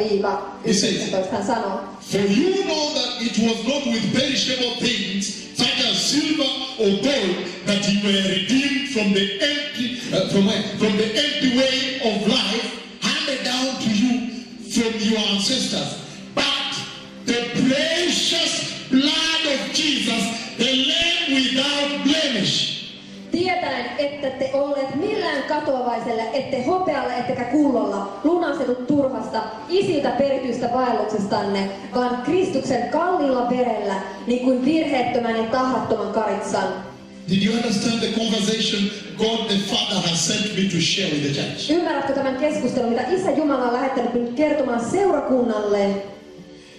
yhdeksäntoista, hän sanoo. For you know that it was not with perishable things, such as silver or gold, that you were redeemed from the empty, uh, from, from the empty way of life handed down to you from your ancestors, but the precious blood of Jesus, the Lamb without blemish. Tietäen, että te olleet millään katoavaisella, ette hopealla, ettekä kullolla, lunastetut turhasta, isiltä peritystä vaelluksestanne, vaan Kristuksen kalliilla verellä, niin kuin virheettömän ja tahattoman karitsan. Did you understand the conversation God the Father has sent me to share with the church? Ymmärrätkö tämän keskustelun, mitä Isä Jumala on lähettänyt nyt kertomaan seurakunnalle?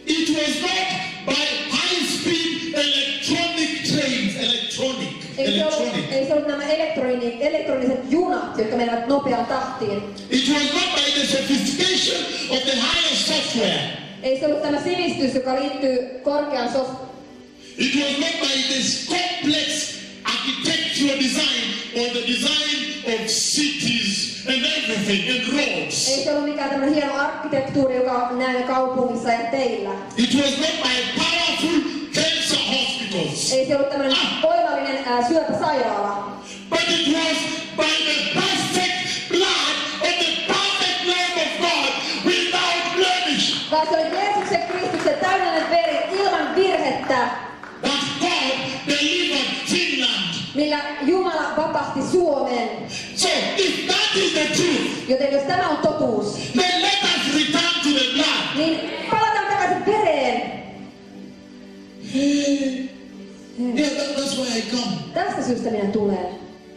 It was not by high speed electronic trains, electronic. Ei se ollut nämä elektroniset junat, jotka menevät nopeaan tahtiin. It was not by the sophistication of the higher software. Ei se ollut tämä sivistys, joka liittyy korkeaan software. It was not by this complex architectural design or the design of cities and everything and roads. Ei se ollut mikään tämmöinen hieno arkkitehtuuri, joka näemme kaupungissa ja teillä. It was not by powerful. Ei se ollut tämmöinen voimallinen syöpäsairaala. But it was by the perfect blood of the perfect Lamb of God without blemish. Vaan se oli Jeesuksen Kristuksen täydellinen veri ilman virhettä. So if that is the truth, joten jos tämä on totuus, then let us return to the blood. Niin palataan takaisin vereen. Yeah, that, that's why I come. Tästä syystä minä tulen.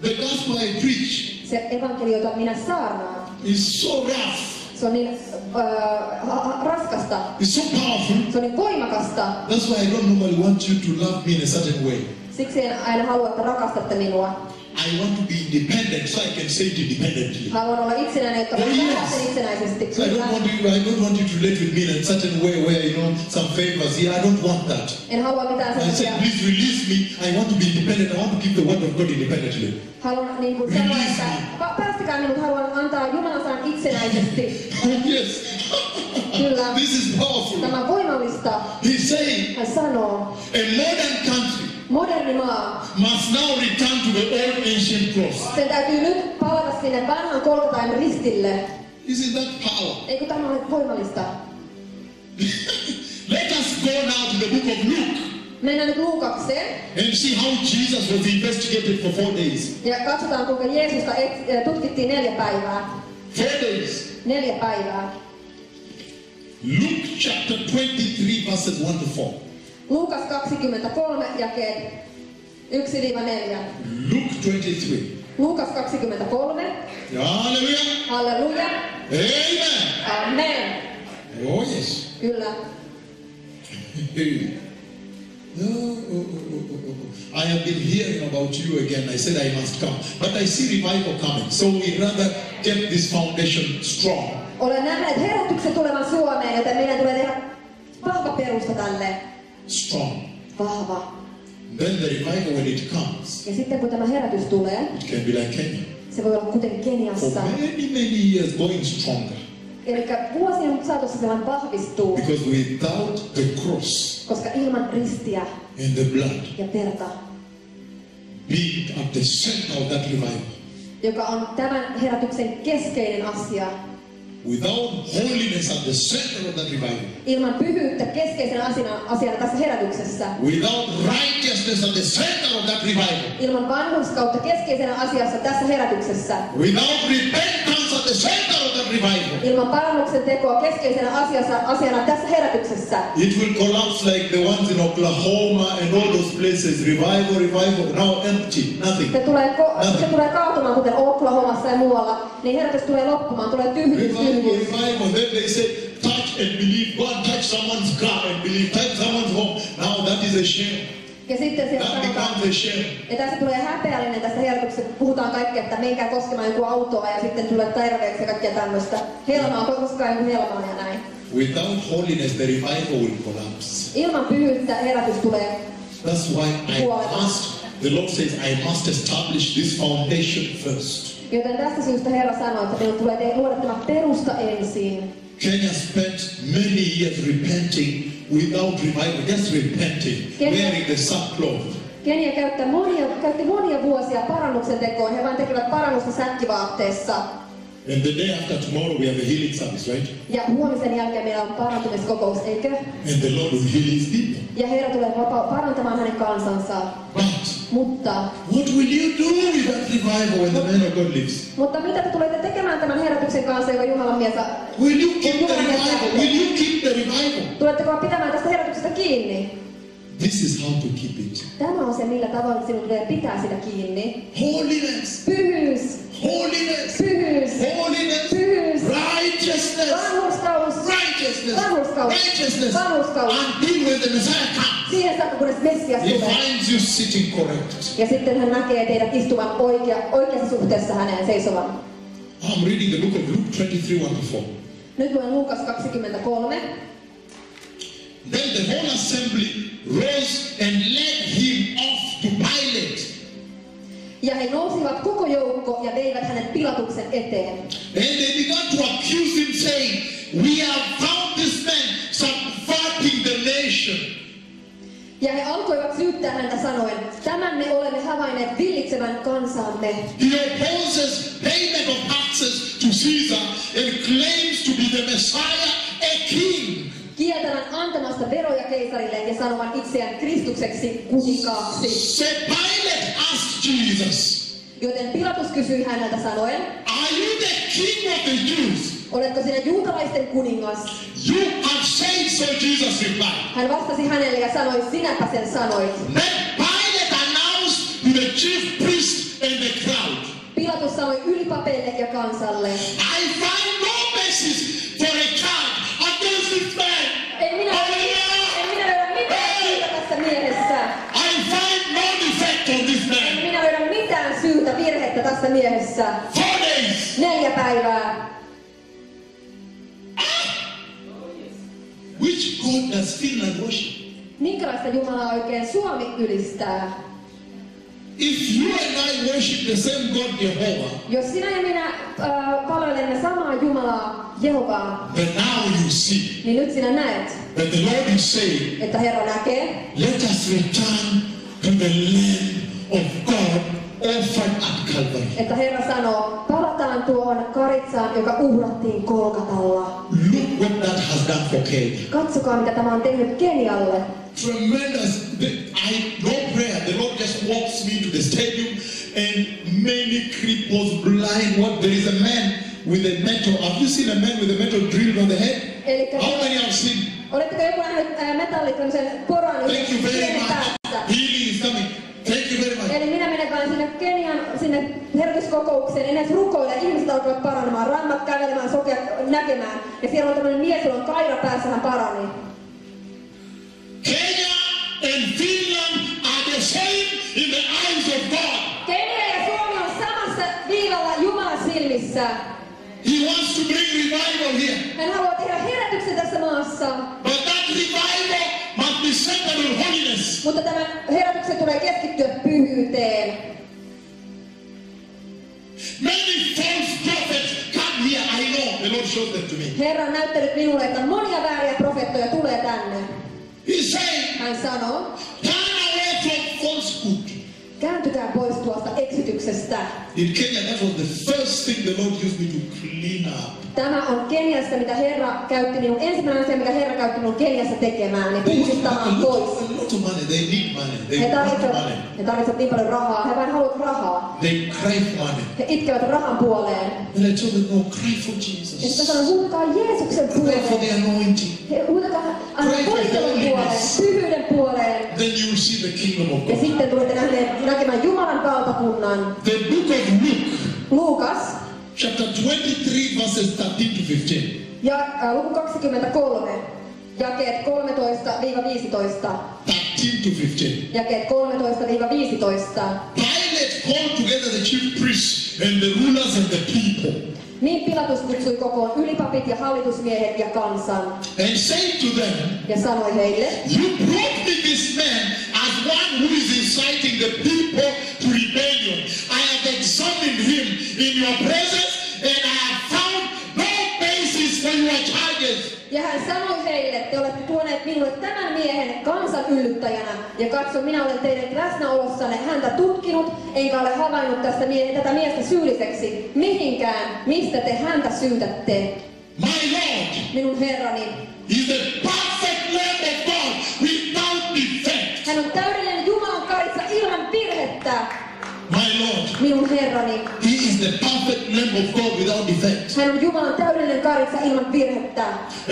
The gospel I preach. Se evankeli, jota minä saarnaan. Is so rough. Se on niin uh, raskasta. It's so powerful. Se on niin voimakasta. That's why I don't normally want you to love me in a certain way. Siksi en aina halua, että rakastatte minua. I want to be independent, so I can say it independently. Haluan olla itsenäinen, jotta voin tehdä sen itsenäisesti. So I don't want you, I don't want you to relate with me in a certain way where you know some favors. Yeah, I don't want that. En halua mitään sellaisia. I said, please release me. I want to be independent. I want to keep the word of God independently. Haluan niin kuin sanoa, että päästikää minut, haluan antaa Jumalan sanan itsenäisesti. Yes. Kyllä. This is powerful. Tämä voimallista. He's saying. Hän sanoo. A modern country. Moderni maa must now return to the old ancient cross. Sen täytyy nyt palata sinne vanhan Golgotan ristille. Isn't that power? Eikö tämä ole voimallista? Let us go now to the book of Luke. Mennään nyt Luukakseen. And see how Jesus was investigated for four days. Ja katsotaan, kuinka Jeesusta tutkittiin neljä päivää. Four days. Neljä päivää. Luke chapter twenty-three verses one to four. Luukas kaksikymmentäkolme jakeet yksi neljä. Luke twenty-three. Luukas kaksikymmentäkolme. Halleluja. Halleluja. Amen. Amen. Oh yes. Kyllä. No, oh, oh, oh, oh, oh. I have been hearing about you again. I said I must come, but I see revival coming. So we rather keep this foundation strong. Olen nähnyt herätyksen tulevan Suomeen, joten meidän tulee tehdä vahva perusta tälle. Strong. Vahva. Then the revival when it comes. Ja sitten kun tämä herätys tulee. It can be like Kenya. Se voi olla kuten Keniassa. For many many years going stronger. Elikkä vuosien saatossa se vain vahvistuu. Because without the cross. Koska ilman ristiä. And the blood. Ja verta. Being at the center of that revival. Joka on tämän herätyksen keskeinen asia. Without holiness at the center of that revival. Ilman pyhyyttä keskeisenä asiana tässä herätyksessä. Without righteousness at the center of that revival. Ilman vanhurskautta keskeisenä asiassa tässä herätyksessä. Without repentance at the center of that revival. Ilman parannuksen tekoa keskeisenä asiassa, asiana tässä herätyksessä. It will collapse like the ones in Oklahoma and all those places. Revival, revival, now empty, nothing. Se tulee, ko- nothing. Se tulee kaatumaan kuten Oklahomassa ja muualla. Niin herätys tulee loppumaan, tulee tyhjyys. Revival, then they say, touch and believe. Go and touch someone's car and believe. Touch someone's home. Now that is a shame. Ja sitten sieltä ja tässä tulee häpeällinen tästä herätyksestä, kun puhutaan kaikkea, että menkää koskemaan joku autoa ja sitten tulee terveeksi ja kaikkea tämmöistä. Helmaa, koskaan joku helmaa ja näin. Without holiness, the revival will collapse. Ilman pyhyyttä herätys tulee. That's why I must, the Lord says, I must establish this foundation first. Joten tästä syystä Herra sanoi, että meidän tulee tehdä luoda tämä perusta ensin. Kenya spent many years repenting without revival, just repenting, Kenya, wearing the sackcloth. Kenia käytti monia, käytti monia vuosia parannuksen tekoon, he vain tekivät parannusta säkkivaatteessa. And the day after tomorrow we have a healing service, right? Ja huomisen jälkeen meillä on parantumiskokous, eikö? And the Lord will heal his people. Ja Herra tulee vapa- parantamaan hänen kansansa. But mutta what will you do with that revival when the man of God lives? Mutta mitä te tulette tekemään tämän herätyksen kanssa, joka Jumalan mies? Will you keep the revival? Will you keep the revival? Tuletteko pitämään tästä herätyksestä kiinni? This is how to keep it. Tämä on se, millä tavalla sinun tulee pitää sitä kiinni. Holiness. Pyhyys. Holiness. Pyhyys. Holiness. Pyhyys. Righteousness. Vanhurskaus. Righteousness. Vanhurskaus. Righteousness. Vanhurskaus. Until when the Messiah comes. Siihen saakka, kunnes Messias tulee. He finds you sitting correct. Ja sitten hän näkee teidät istuvan oikea, oikeassa suhteessa häneen seisovan. I'm reading the book of Luke twenty-three, one to four. Nyt luen Luukas kaksikymmentäkolme. Then the whole assembly rose and led him off to Pilate. Ja he nousivat koko joukko ja veivät hänet Pilatuksen eteen. And they began to accuse him, saying, we have found this man subverting the nation. Ja he alkoivat syyttää häntä sanoen, tämän me olemme havainneet villitsevän kansamme. He opposes payment of taxes to Caesar and claims to be the Messiah, a king. Kieltävän antamasta veroja keisarille ja sanovan itseään Kristukseksi kuninkaaksi. Se Pilate asked Jesus. Joten Pilatus kysyi häneltä sanoen, Are you the king of the Jews? Oletko sinä juutalaisten kuningas? You have said so, Jesus replied. Hän vastasi hänelle ja sanoi, sinäpä sen sanoit. Let Pilate announce to the chief priest and the crowd. Pilatus sanoi ylipapeille ja kansalle. I find no basis for a charge against this man. En minä löydä mitään syytä tässä miehessä. I find no defect on this man. En minä löydä mitään syytä virhettä tässä miehessä. Four days. Neljä päivää. Which God does Finland worship? Minkälaista Jumalaa oikein Suomi ylistää? If you and I worship the same God Jehovah. Jos sinä ja minä uh, palvelemme samaa Jumalaa Jehovaa. But now you see. Niin nyt sinä näet. But the Lord is saying. Että Herra näkee. Let us return to the land of God. Että Herra sanoo, palataan tuohon karitsaan, joka uhrattiin Golgatalla. Look what that has done for Kenya. Katsokaa, mitä tämä on tehnyt Kenialle. Tremendous. I no prayer. The Lord just walks me to the stadium and many cripples blind. What? There is a man with a metal. Have you seen a man with a metal drilled on the head? Elikkä how many have seen? Oletteko joku nähnyt äh, metallikonsen poron? Thank you very much. Healing is coming. Eli minä menen vain sinne Kenian sinne herätyskokoukseen, en edes rukoilla, ihmiset alkoivat paranemaan, rammat kävelemään, sokeat näkemään. Ja siellä on tämmöinen mies, jolla on kaira päässä, hän parani. Kenya and Finland are the same in the eyes of God. Kenia ja Suomi on samassa viivalla Jumalan silmissä. He wants to bring revival here. Hän haluaa tehdä herätyksen tässä maassa. But that revival must be centered on holiness. Mutta tämän herätyksen tulee keskittyä pyhyyteen. Many false prophets come here, I know. The Lord showed them to me. Herra on näyttänyt minulle, että monia vääriä profeettoja tulee tänne. He said, hän sanoo, turn away from falsehood. Kääntykää pois tuosta eksityksestä. In Kenya, that was the first thing the Lord used me to clean up. Tämä on Keniasta, mitä Herra käytti minun. Ensimmäinen asia, mitä Herra käytti minun Keniassa tekemään, niin puhdistamaan pois. He tarvitsevat niin paljon rahaa, he vain haluavat rahaa. They cry for money. He itkevät rahan puoleen. And I told them, no, cry for Jesus. Ja sitten sanon, huutakaa Jeesuksen puoleen. Cry for the anointing. He huutakaa voitelun puoleen, pyhyyden puoleen. Then you will see the kingdom of God. Ja sitten tulette nähneet näkemään Jumalan valtakunnan. The book of Luke. Luukas. Chapter twenty-three verses thirteen to fifteen. Ja uh, luku kaksikymmentäkolme. Jakeet kolmetoista viiva viisitoista. thirteen to fifteen. Jakeet kolmetoista viiva viisitoista. Pilate called together the chief priests and the rulers and the people. Niin Pilatus kutsui kokoon ylipapit ja hallitusmiehet ja kansan. And said to them. Ja sanoi heille. You brought me this man as one who is inciting the people to rebellion. I have examined him in your presence and I have found no basis for your charges. Ja hän sanoi heille, te olette tuoneet minulle tämän miehen kansan yllyttäjänä. Ja katso, minä olen teidän läsnäolossanne häntä tutkinut, enkä ole havainnut tästä mie- tätä miestä syylliseksi mihinkään, mistä te häntä syytätte. My Lord, minun Herrani, is the perfect Lamb of God without defect. Hän on täydellinen Jumalan karitsa ilman virhettä. My Lord, minun Herrani, he is the perfect Lamb of God without defect. Hän on Jumalan täydellinen karitsa ilman virhettä.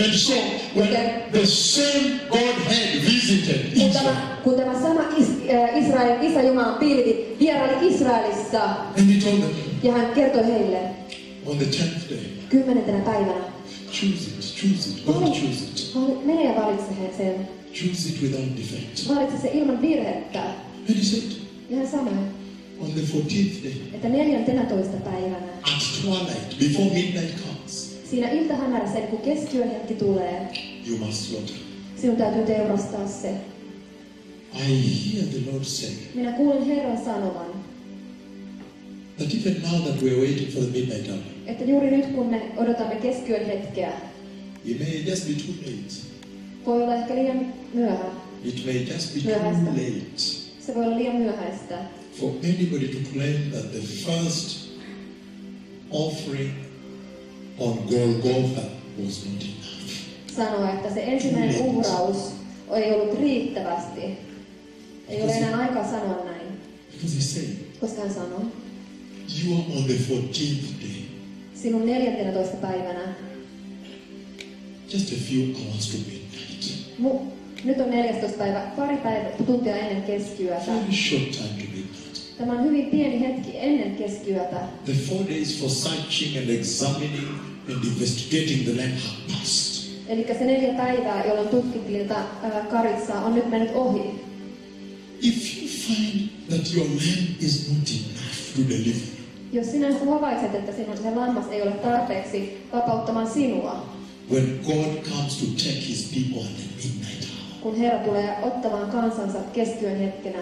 And so, when the same Godhead visited Israel, kun tämä sama Israelin Isä Jumalan pilvi vieraili Israelissa, and he told them, ja hän kertoi heille, on the tenth day, kymmenentenä päivänä, choose it, choose it, God choose it. Mene ja valitse sen. Choose it without defect. Valitse se ilman virhettä. And he said, ja hän sanoi, on the fourteenth day, että neljäntenätoista päivänä, at twilight, before midnight comes, siinä iltahämärässä, kun keskiön hetki tulee, you must slaughter. Sinun täytyy teurastaa se. I hear the Lord say, minä kuulen Herran sanovan, that even now that we are waiting for the midnight hour, että juuri nyt kun me odotamme keskiön hetkeä, it may just be too late. Voi olla ehkä liian myöhä. It may just be myöhäistä. Too late. Se voi olla liian myöhäistä. For anybody to claim that the first offering on Golgotha was not enough. Sanoa, että se ensimmäinen uhraus ei ollut riittävästi. Ei ole enää aikaa sanoa näin. Koska hän sanoi, you are on the fourteenth day. Sinun neljäntenätoista päivänä. Just a few hours to midnight. Mu- Nyt on neljästoista päivä, pari päivä, tuntia ennen keskiyötä. Very short time to midnight. Tämä on hyvin pieni hetki ennen keskiyötä. The four days for searching and examining and investigating the land have passed. Elikkä se neljä päivää, jolloin tutkintilta äh, karitsaa on nyt mennyt ohi. If you find that your land is not enough to deliver. Jos sinä huomaiset, että sinun se lammas ei ole tarpeeksi vapauttamaan sinua. When God comes to take his people at the midnight hour. Kun Herra tulee ottamaan kansansa keskiyön hetkenä.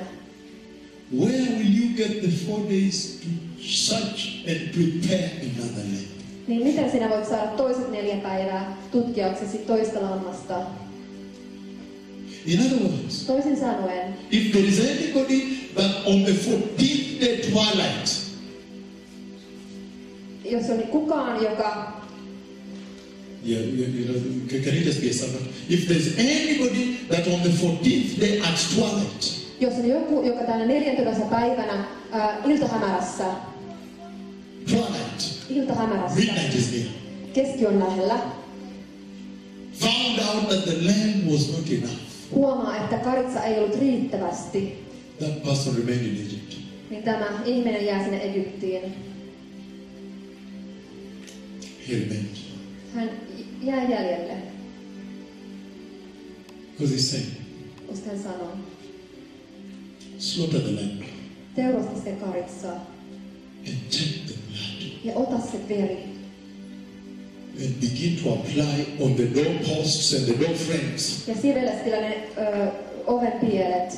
Where will you get the four days to search and prepare another land? Niin miten sinä voit saada toiset neljä päivää tutkiaksesi toista lammasta? In other words, toisin sanoen, if there is anybody that on the fourteenth day twilight, jos on kukaan, joka Yeah, you, you know, can it just be a servant? If there's anybody that on the fourteenth day at twilight, jos on joku, joka tänä neljäntenätoista päivänä uh, iltahämärässä, twilight, iltahämärässä, midnight is near, keskiön lähellä, found out that the land was not enough, huomaa, että karitsa ei ollut riittävästi, that person remained in Egypt, niin tämä ihminen jää sinne Egyptiin. He remained. Hän jää jäljelle. Because he said, koska hän sanoo, slaughter the lamb. Teurasta se karitsa. And take the blood. Ja ota se veri. And begin to apply on the doorposts and the door frames. Ja sivellä sillä ne uh, ovenpielet,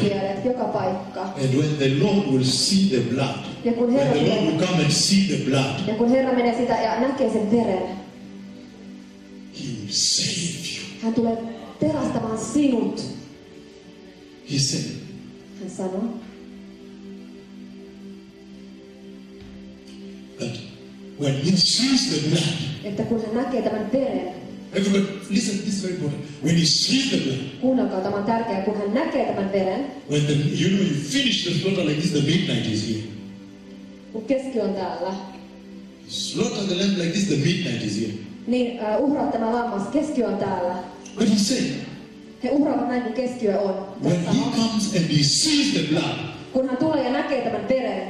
pielet, joka paikka. And when the Lord will see the blood. Ja kun Herra, when the Lord will come and see the blood. Ja kun Herra menee sitä ja näkee sen veren. He will save you. Hän tulee pelastamaan sinut. He said. Hän sanoi. That when he sees the blood. Että kun hän näkee tämän veren. Everybody, listen. This is very important. When he sees the blood. Kuunnelkaa, tämä on tärkeää, kun hän näkee tämän veren. When the, you know, you finish the slaughter like this, the midnight is here. Kun keski on täällä. You slaughter the lamb like this, the midnight is here. Niin uh, uhraa tämä lammas, keskiö on täällä. But he said, he uhraavat näin, kun keskiö on. When he comes and he sees the blood, kun hän tulee ja näkee tämän veren.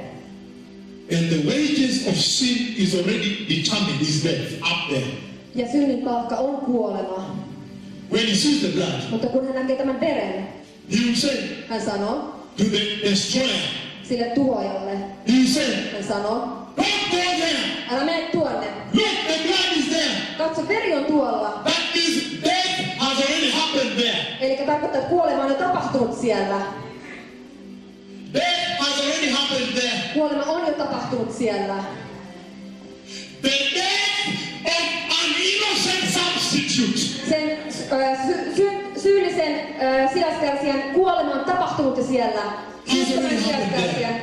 And the wages of sin is already determined, is death up there. Ja synnin palkka on kuolema. When he sees the blood, mutta kun hän näkee tämän veren, he will say, hän sanoo, to the destroyer, sille tuojalle, he will say, hän sanoo, älä mene tuonne. Look, the blood is there. Katso, veri on tuolla. That is, death has already happened there. Elikkä tarkoittaa, että kuolema on jo tapahtunut siellä. Death has already happened there. Kuolema on jo tapahtunut siellä. The death of an innocent substitute. Sen äh, sy- sy- syyllisen äh, sijaiskärsijän kuolema on tapahtunut jo siellä. Syyllisen sijaiskärsijän.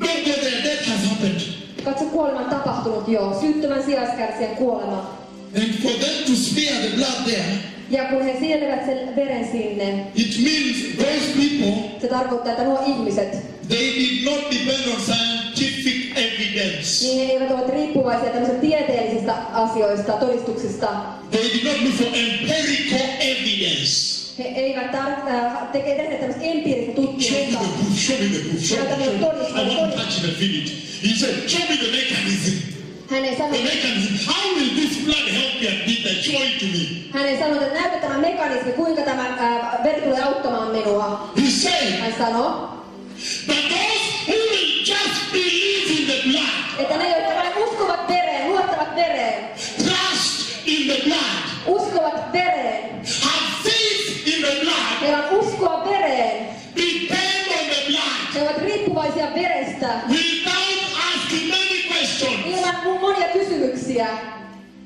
Look, the death has happened. Katso, kuolema on tapahtunut jo. Syyttömän sijaiskärsijän kuolema. And for them to smear the blood there. Ja kun he sielevät sen veren sinne. It means those people. Se tarkoittaa, että nuo ihmiset. They did not depend on scientific evidence. Niin he eivät ole riippuvaisia tämmöisistä tieteellisistä asioista, todistuksista. They did not look for empirical evidence. He eivät tarvitse tekemään tämmöistä empiiristä tutkimusta. Show me the proof, show me the proof, show me the proof. I want to touch the village. He said, show me the mechanism. The mechanism. How will this blood help me and did that? Show it to me. Hän ei sanonut, että näytä tämä mekanismi, kuinka tämä äh, veri tulee auttamaan minua. He said, hän sanoi, that those who will just believe in the blood. Että ne, jotka vain uskovat vereen, luottavat vereen. Trust in the blood. Uskovat vereen. He ovat uskoa vereen. Depend on the blood. He ovat riippuvaisia verestä. Without asking many questions. Ilman monia kysymyksiä.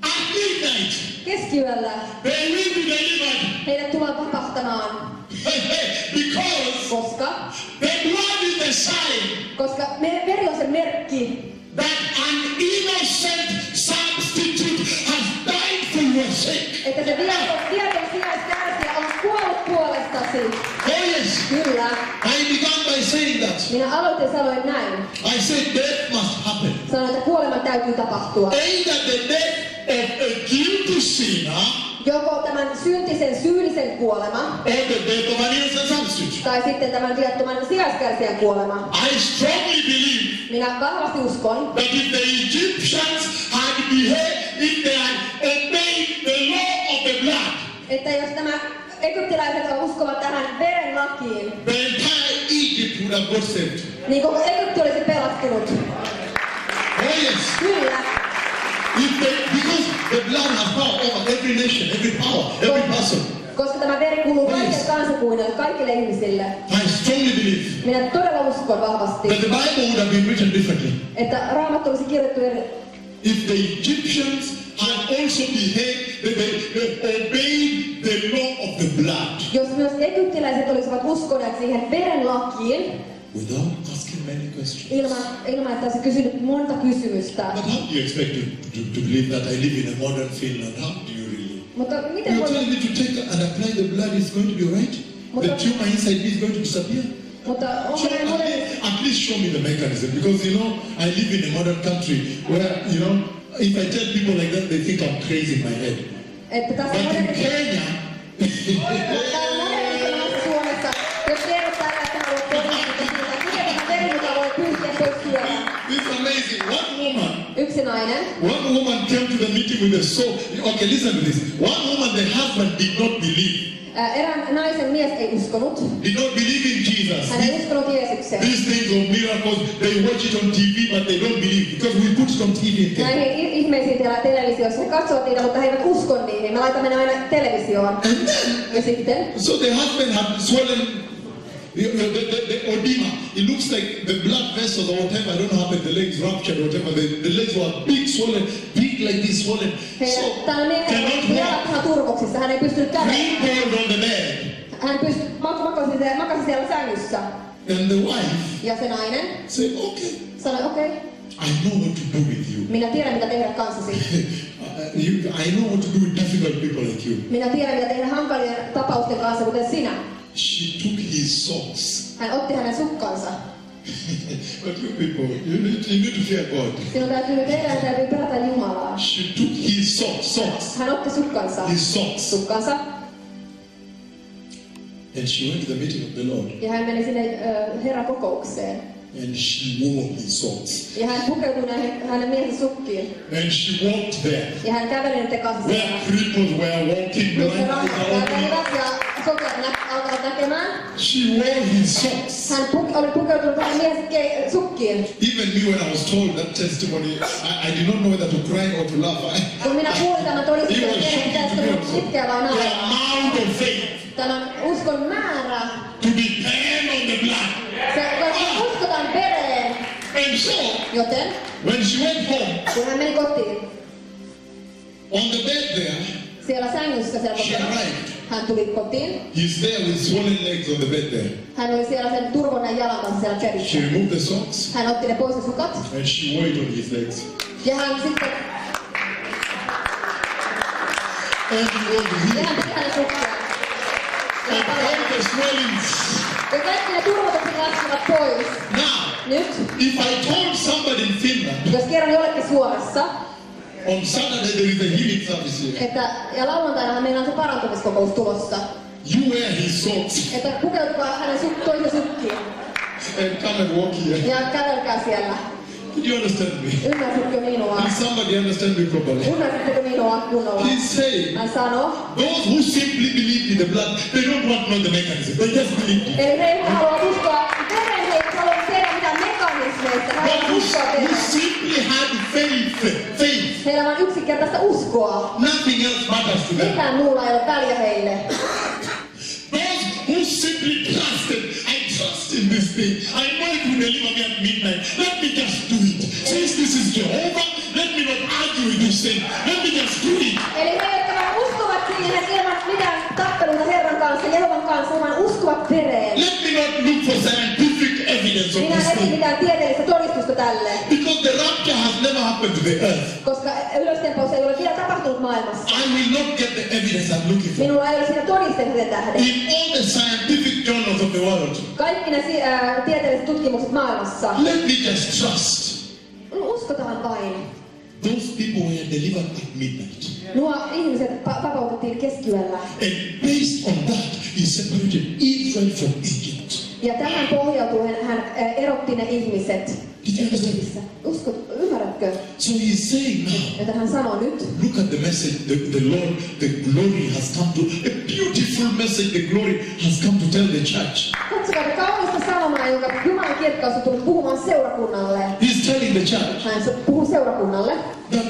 At midnight. Keskiyöllä. They will be delivered. Heidät tullaan vapahtamaan. Hey, hey, because. Koska. The blood is the sign. Koska veri on se merkki. That an innocent substitute has died for your sake. Että se viaton sijaiskärsijä on kuollut puolestasi. Oh yes. Kyllä. I began by saying that. Minä aloitin sanoin näin. I said that Sanon, että kuoleman täytyy tapahtua. Either the death of a guilty sinner, joko tämän syntisen syyllisen kuolema, or the death of an innocent substitute, tai sitten tämän viattoman sijaiskärsijän kuolema. I strongly believe, minä vahvasti uskon, that if the Egyptians had behaved, if they had obeyed the law of the blood, että jos tämä egyptiläiset uskovat tähän veren lakiin, the entire Egypt would have got saved. Niin koko Egypti olisi pelastunut. Oh yes. Kyllä. If they, because the blood has power over every nation, every power, every person. Koska tämä veri kuuluu kaikille kansakunnille, kaikille ihmisille. I strongly believe. Minä todella uskon vahvasti. That the Bible would have been written differently. Että Raamattu olisi kirjoittu eri. If the Egyptians had also behaved, they, they, they obeyed the law of the blood. Jos myös egyptiläiset olisivat uskoneet siihen veren lakiin. Without asking many questions. Ilman, ilman että olisi kysynyt monta kysymystä. But how do you expect to, to, to believe that I live in a modern Finland? How do you really? Mutta miten you voi... tell me to take and apply the blood is going to be right? Mutta... the tumor inside me is going to disappear? Mutta on so, meidän... at least show me the mechanism, because you know I live in a modern country where you know if I tell people like that they think I'm crazy in my head. Että tässä but modern... in Kenya... It's amazing. One woman. Yksi nainen. One woman came to the meeting with a soul. Okay, listen to this. One woman, the husband did not believe. Uh, erään naisen mies ei uskonut. Did not believe in Jesus. Hän ei uskonut Jeesukseen. These things of miracles, they watch it on T V, but they don't believe because we put it on T V. Näihin ihmeisiin täällä televisiossa. He katsovat niitä, mutta he eivät usko niihin. Me laitamme ne aina televisioon. And then, ja sitten. So the husband had swollen. The, the, the, the odema, it looks like the blood vessels or whatever, I don't know how the legs ruptured or whatever, the, the legs were big, swollen, big like this, swollen. He, so, cannot walk. He on the bed. Hän pystyi, makasi, makasi siellä sängyssä. And the wife ja se nainen said, okay. Sanoi, okay. I know what to do with you. Minä tiedän, mitä tehdä kanssasi. you, I know what to do with difficult people like you. Minä tiedän, mitä tehdä hankalien tapausten kanssa, kuten sinä. She took his socks. Hän otti hänen sukkansa. But you people, you need, you need to fear God. Sinun täytyy tehdä, täytyy pelätä Jumalaa. She took his socks. socks. Hän otti sukkansa. His socks. Sukkansa. And she went to the meeting of the Lord. Ja hän meni sinne uh, Herran kokoukseen. And she wore his socks. Ja hän pukeutui näihin, hänen miehensä sukkiin. And she walked there. Ja hän käveli niiden kanssa. Where cripples were walking blind without. She wore his socks. Even me, when I was told that testimony, I, I did not know whether to cry or to laugh. I, I, it was shocking to me also. The amount of faith to depend on the blood. Ah. And so, when she went home, on the bed there, siellä sängyssä siellä kotonaan. Hän tuli kotiin. He's there with swollen legs on the bed there. Hän oli siellä sen turvonneen jalan kanssa siellä perissä. She removed the socks. Hän otti ne pois ja sukat. And she wore it on his legs. Ja hän sitten... And he was here. Ja hän piti hänen sukkiaan. And all the swellings. Ja kaikki ne turvotukset läksivät pois. Now, nyt. If I told somebody in Finland. Jos kerran jollekin Suomessa. On Saturday there is a healing service here. Että, ja lauantaina meillä on se parantumiskokous tulossa. You wear his socks. Että pukeutukaa hänen su- toisen sukkiin. And come and walk here. Ja kävelkää siellä. Did you understand me? Ymmärsitkö minua? Did somebody understand me properly? Ymmärsitkö minua kunnolla? Please say. Hän sanoi. Those who simply believe in the blood, they don't want to know the mechanism. They just believe it. Eli he eivät halua uskoa. Veren he eivät halua tiedä mitään mekanismeista. He eivät uskoa tehdä. But who simply had faith. Heillä on vain yksinkertaista uskoa. Nothing else matters to them. Mitään muulla ei ole väliä heille. Those who simply trusted, I trust in this thing. I know it will deliver me at midnight. Let me just do it. Since this is Jehovah, let me not argue with you, sin. Let me just do it. Eli he, jotka vain uskovat siihen ilman mitään tappeluita Herran kanssa, Jehovan kanssa, vaan uskovat vereen. Let me not look for scientific evidence of Minä this thing. Mitään tieteellistä todistusta tälle. Because the rapture has never happened to the earth. I will not get the evidence I'm looking for. Minulla ei ole sitä todistetta tähden. In all the scientific journals of the world. Kaikki ne äh, tieteelliset tutkimukset maailmassa. Let me just trust. Uskotaan vain. Those people were delivered at midnight. Nuo ihmiset tapautettiin keskiyöllä. And based on that, he separated Israel from Egypt. Ja tähän pohjautuen hän erotti ne ihmiset. Uskot, ymmärrätkö? So he is saying now. Joten hän sanoo nyt. Look at the message. The, the Lord, the glory has come to a beautiful message. The glory has come to tell the church. Katsokaa kaunista sanomaa, jonka Jumalan kirkkaus on tullut puhumaan seurakunnalle. He is telling the church. Hän puhuu seurakunnalle. That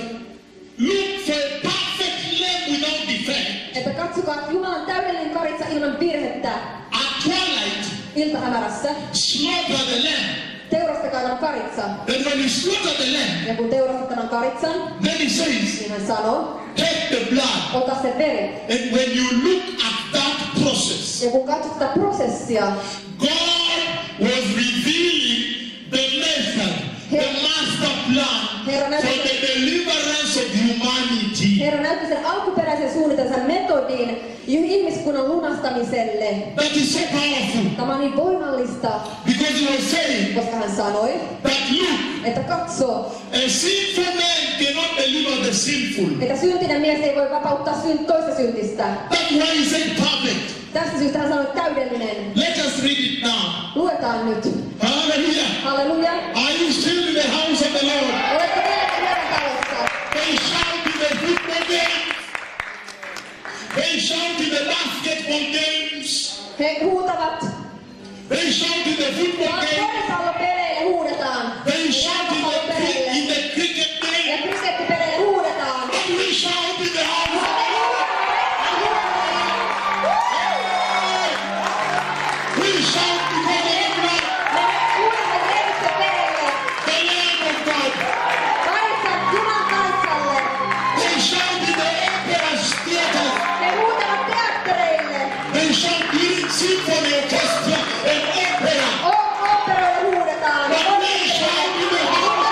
look for a perfect lamb without defect. Että katsokaa Jumalan täydellinen karitsa ilman virhettä. At twilight. Iltahämärässä. Slaughter the lamb. Teurastakaa tämän karitsan. Ja kun teurastat tämän karitsan, niin hän sanoo, ota se veri. Ja kun katsot sitä prosessia, Herra näytti sen alkuperäisen suunnitelman metodin ihmiskunnan lunastamiselle. That is so powerful. Tämä on niin voimallista. Because you are saying, koska hän sanoi, that look, että katso, a sinful man cannot deliver the sinful. Että syntinen mies ei voi vapauttaa synt toista syntistä. That's why he said perfect. Tästä syystä hän sanoi täydellinen. Let us read it now. Luetaan nyt. Halleluja. Halleluja. Are you still in the house of the Lord? Oletko vieläkin Herran talossa? They shall be the football games. They shall be the basketball games. He huutavat. They shall be the football games. Koripallopeleille huudetaan. They shall be in the cricket games. Ja krikettipeleille huudetaan. And we shall be the house of the Lord. We shall be the house of the Lord. Huudetaan krikettipeleille. The Lamb of God. Karitsan Jumalan karitsalle. They shall be the emperor's theater. He huutavat teattereille. They shall be in symphony orchestra and opera. Oopperoille huudetaan. But they shall be the house.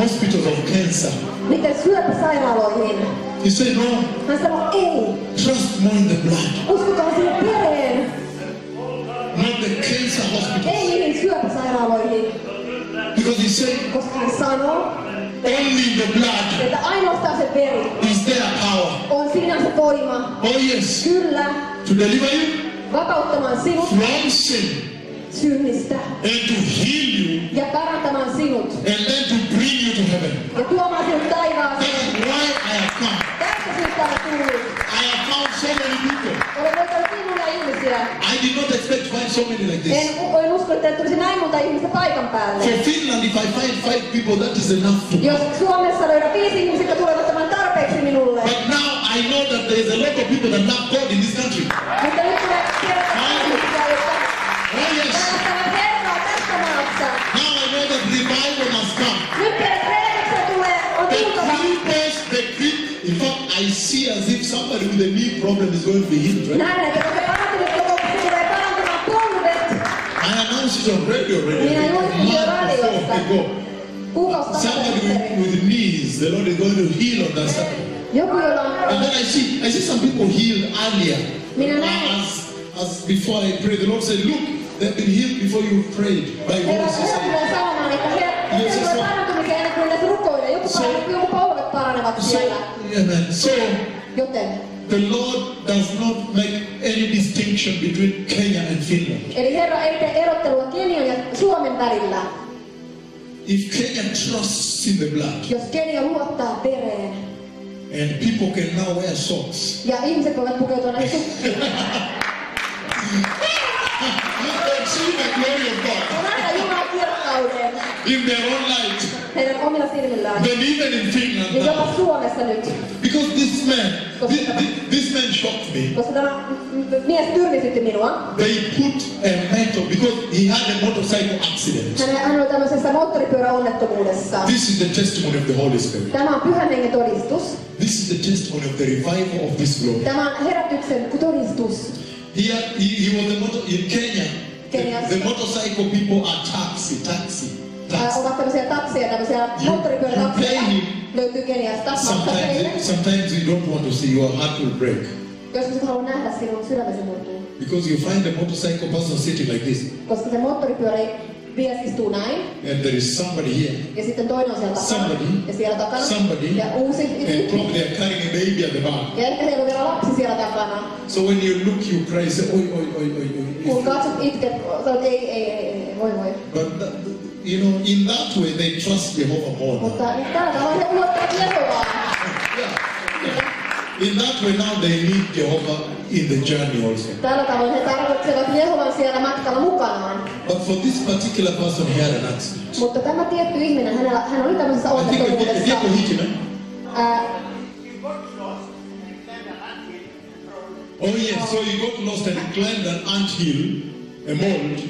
Hospitals of cancer. Miten syöpäsairaaloihin? He said no. Hän sanoi ei. Trust more in the blood. Uskotaan siihen vereen. Not the cancer hospitals. Ei niihin syöpäsairaaloihin. Because he said. Koska hän sanoi. Only the blood. Että ainoastaan se veri. Is there power? On siinä se voima. Oh yes. Kyllä. To deliver you. Vapauttamaan sinut. From sin. Synnistä. And to heal you. Ja parantamaan sinut. And then to bring you to heaven. Ja tuomaan sinut taivaaseen. That's why I have come. Tästä syystä olen tullut. I have found so many people. Olen löytänyt niin monia ihmisiä. I did not expect to find so many like this. En, en usko, että tulisi näin monta ihmistä paikan päälle. For Finland, if I find five people, that is enough to. Jos Suomessa löydän viisi ihmisiä, jotka tulevat tämän tarpeeksi minulle. But now I know that there is a lot of people that love God in this country. Mutta nyt tulee tiedä. Oh yes. Now I know that revival must come. The creepers, the creep. In fact, I see as if somebody with a knee problem is going to be healed, right? I announced it on radio already. A month before ago. Somebody with, with knees, the Lord is going to heal on that Saturday. And then I see, I see some people healed earlier. As, As before I pray, the Lord said, look, they've been healed before you prayed. By God, so the Lord does not make any distinction between Kenya and Finland. If Kenya trusts in the blood, and people can now wear socks. You can see the glory of God in their own light. They live in Finland now. Because this man, this, this man shocked me. They put a metal, because he had a motorcycle accident. This is the testimony of the Holy Spirit. This is the testimony of the revival of this glory. He, had, he, he was a motor, in Kenya, Kenya. The, the motorcycle people are taxi, taxi, taxi. You, you pay him, sometimes, sometimes you don't want to see, your heart will break. Because you find a motorcycle person sitting like this. And there is somebody here. Somebody. Somebody. And probably they are carrying a baby at the back. So when you look, you cry, you say, oi, oi, oi, oi, oi. But that, you know, in that way, they trust Jehovah more. Yeah. In that way, now they need Jehovah in the journey also. But for this particular person, he had an accident. I think if they, if they could hit him, eh? uh, Oh yes, so he got lost and climbed an anthill, a mold.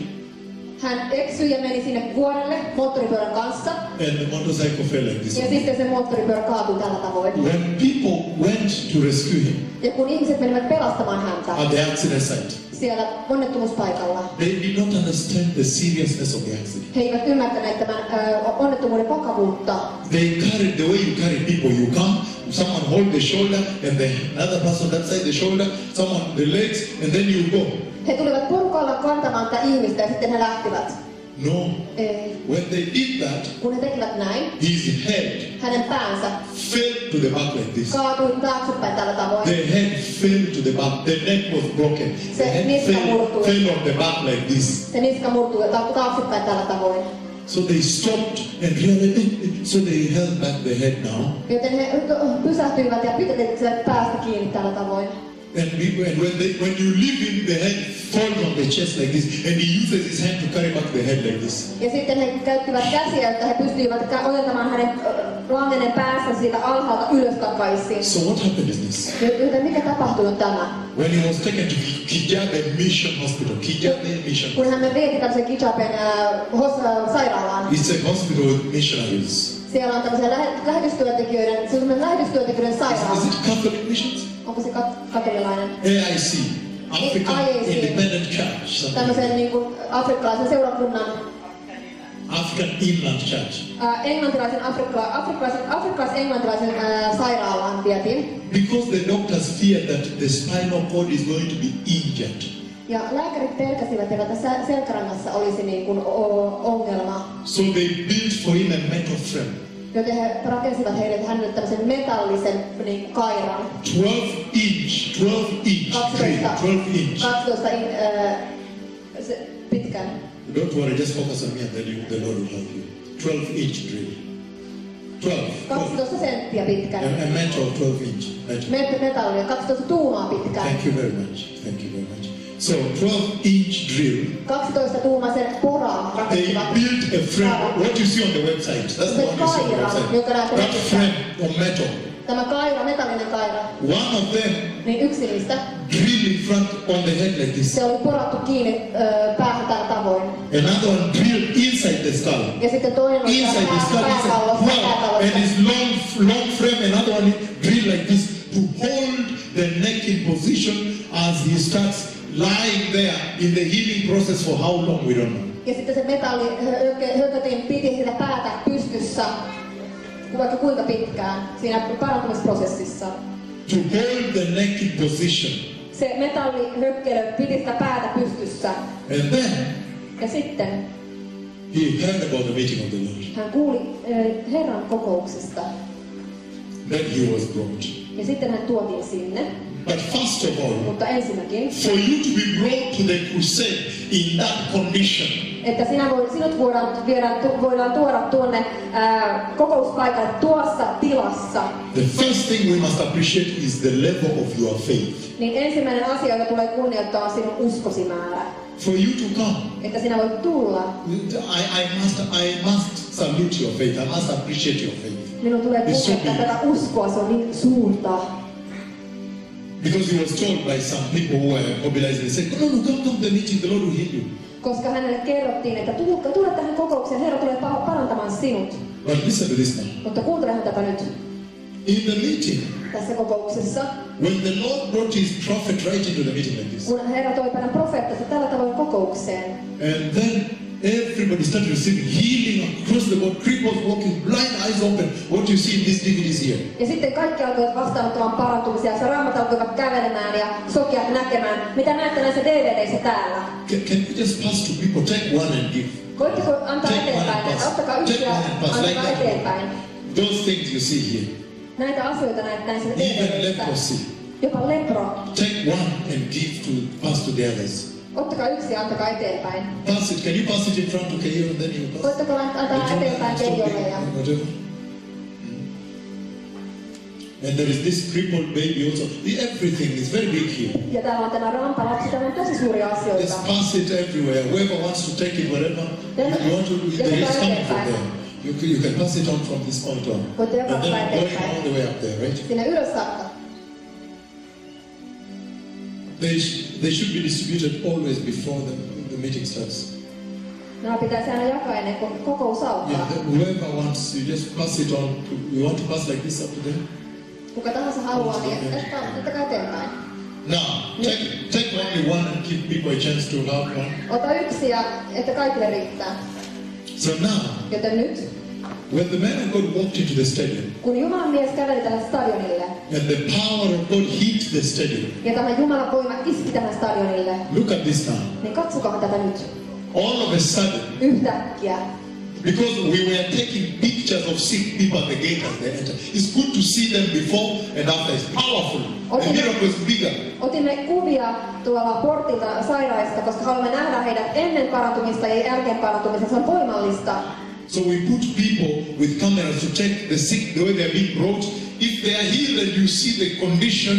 Hän eksyi ja meni sinne vuorelle moottoripyörän kanssa. And the motorcycle fell like this. Ja sitten se moottoripyörä kaatui tällä tavoin. When people went to rescue him. Ja kun ihmiset menivät pelastamaan häntä. At the accident site. Siellä onnettomuuspaikalla. They did not understand the seriousness of the accident. He eivät ymmärtäneet tämän uh, onnettomuuden vakavuutta. They carried the way you carry people. You come, someone hold the shoulder, and then another person that side the shoulder, someone the legs, and then you go. He tulivat porukalla kantamaan tätä ihmistä ja sitten he lähtivät. No. Ei. When they did that, kun he tekivät näin, his head hänen päänsä fell to the back like this. Kaatui taaksepäin tällä tavoin. The head fell to the back. The neck was broken. Se the head fell, fell on the back like this. Se niska murtui taaksepäin tällä tavoin. So they stopped and realized. So they held back the head now. Joten he pysähtyivät ja pitävät päästä kiinni tällä tavoin. And when, they, when you leave him, the head falls on the chest like this, and he uses his hand to carry back the head like this. Ja sitten he käyttivät käsiä, että he pystyivät ojentamaan hänen langenen päänsä siitä alhaalta ylös takaisin. So what happened is this? Joten mitä tapahtunut tämä? When he was taken to Kijabe Mission Hospital, Kijabe Mission Hospital. Kun hän vietiin tämmöisen Kijaben uh, sairaalaan. It's a hospital with missionaries. Siellä on tämmöisiä lähetystyöntekijöiden, semmoinen lähetystyöntekijöiden sairaala. Is, is it Catholic missions? Onko se katolilainen? A I C, African Inland Church. Tämmöisen niin kuin afrikkalaisen seurakunnan. African Inland Church. Uh, englantilaisen afrikkala, afrikkalaisen, afrikkalais-englantilaisen uh, sairaalaan vietiin. Because the doctors feared that the spinal cord is going to be injured. Ja lääkärit pelkäsivät, että selkärangassa olisi niin kuin ongelma. So they built for him a metal frame. Joten he rakensivat heille hänelle tämmöisen metallisen niin, kairan. twelve inch, twelve inch. kaksitoista, twelve inch. kaksitoista in, äh, se, pitkän. Don't worry, just focus on me and then you, the Lord will help you. twelve inch drill. twelve. kaksitoista senttiä pitkän. A metal twelve inch. Metal. Metallia kaksitoista tuumaa pitkän. Thank you very much. Thank you very much. So twelve inch drill. kaksitoista tuumaisen poran rakentivat. They built a frame. What you see on the website. That's the one you see on the website. That frame of metal. Tämä kaira, metallinen kaira. One of them. Niin yksi niistä. Drill in front on the head like this. Se oli porattu kiinni äh, päähän tällä tavoin. Another one drill inside the skull. Ja sitten toinen oli inside the skull. Wow. And his long, long frame. Another one drill like this to hold the neck in position as he starts lying there in the healing process for how long we don't know. Ja sitten se metalli hökötin piti sitä päätä pystyssä, vaikka kuinka pitkään, siinä parantumisprosessissa. To hold the neck in position. Se metallihökkelö piti sitä päätä pystyssä. And then, ja sitten he heard about the meeting of the Lord. Hän kuuli uh, Herran kokouksesta. Then he was brought. Ja sitten hän tuotiin sinne. But first of all, for you to be brought to the crusade in that condition, että sinä voi, sinut voidaan, viedä, voidaan tuoda tuonne ää, kokouspaikalle tuossa tilassa. The first thing we must appreciate is the level of your faith. Niin ensimmäinen asia, jota tulee kunnioittaa, on sinun uskosi määrä. For you to come. Että sinä voit tulla. I, I must, I must salute your faith. I must appreciate your faith. Minun tulee kunnioittaa tätä uskoa, se on niin suurta. Because he was told by some people who were mobilized, they said, no, no, come, come to the meeting, the Lord will heal you. Koska hänelle kerrottiin, että tule tähän kokoukseen, Herra tulee parantamaan sinut. But listen to this now. Mutta kuuntelehan tätä nyt. In the meeting, tässä kokouksessa, when the Lord brought his prophet right into the meeting like this, kun Herra toi päivän profeettasta tällä tavoin kokoukseen, and then everybody started receiving healing across the board, cripples walking, blind eyes open. What you see in this D V D is here. Ja sitten kaikki alkoivat vastaanottamaan parantumisia, saraamat alkoivat kävelemään ja sokeat näkemään. Mitä näette näissä D V D:issä täällä? Can, can you just pass to people? Take one and give. Voitteko antaa take eteenpäin? Ottakaa yksi ja antakaa like eteenpäin. Those things you see here. Näitä asioita näet näissä D V D:issä. Even leprosy. Jopa lepro. Take one and give to pass to the others. Ottakaa yksi ja antakaa eteenpäin. Pass it. Can you pass it in front to Keio and then you pass? Voitteko antaa eteenpäin Keiolle ja... And there is this crippled baby also. Everything is very big here. Ja täällä on tämä rampa lapsi. Täällä on tosi suuria asioita. Just pass it everywhere. Whoever wants to take it, wherever you want to, there is something for them. You, you can pass it on from this point on. Voitte joka and then going all the way up there, right? Sinne ylös saakka. They, sh- they should be distributed always before the, the meeting starts. No, pitäisi aina jakaa ennen kuin kokous alkaa. Yeah, whoever wants, you just pass it on. To, you want to pass like this up to them? Kuka tahansa haluaa, niin ottakaa eteenpäin. No, take, take only one and give people a chance to have one. Ota yksi ja että kaikille riittää. So now, joten nyt, when the man of God walked into the stadium, kun Jumalan mies käveli tälle stadionille, and the power of God hit the stadium, ja tämä Jumalan voima iski tähän stadionille, look at this now. Niin katsokaa tätä nyt. All of a sudden, yhtäkkiä, because we were taking pictures of sick people at the gate as they entered. It's good to see them before and after. It's powerful. The miracle is bigger. Otimme kuvia tuolla portilta sairaista, koska haluamme nähdä heidät ennen parantumista ja jälkeen parantumista. Se on voimallista. So we put people with cameras to check the sick, the way they are being brought. If they are healed and you see the condition,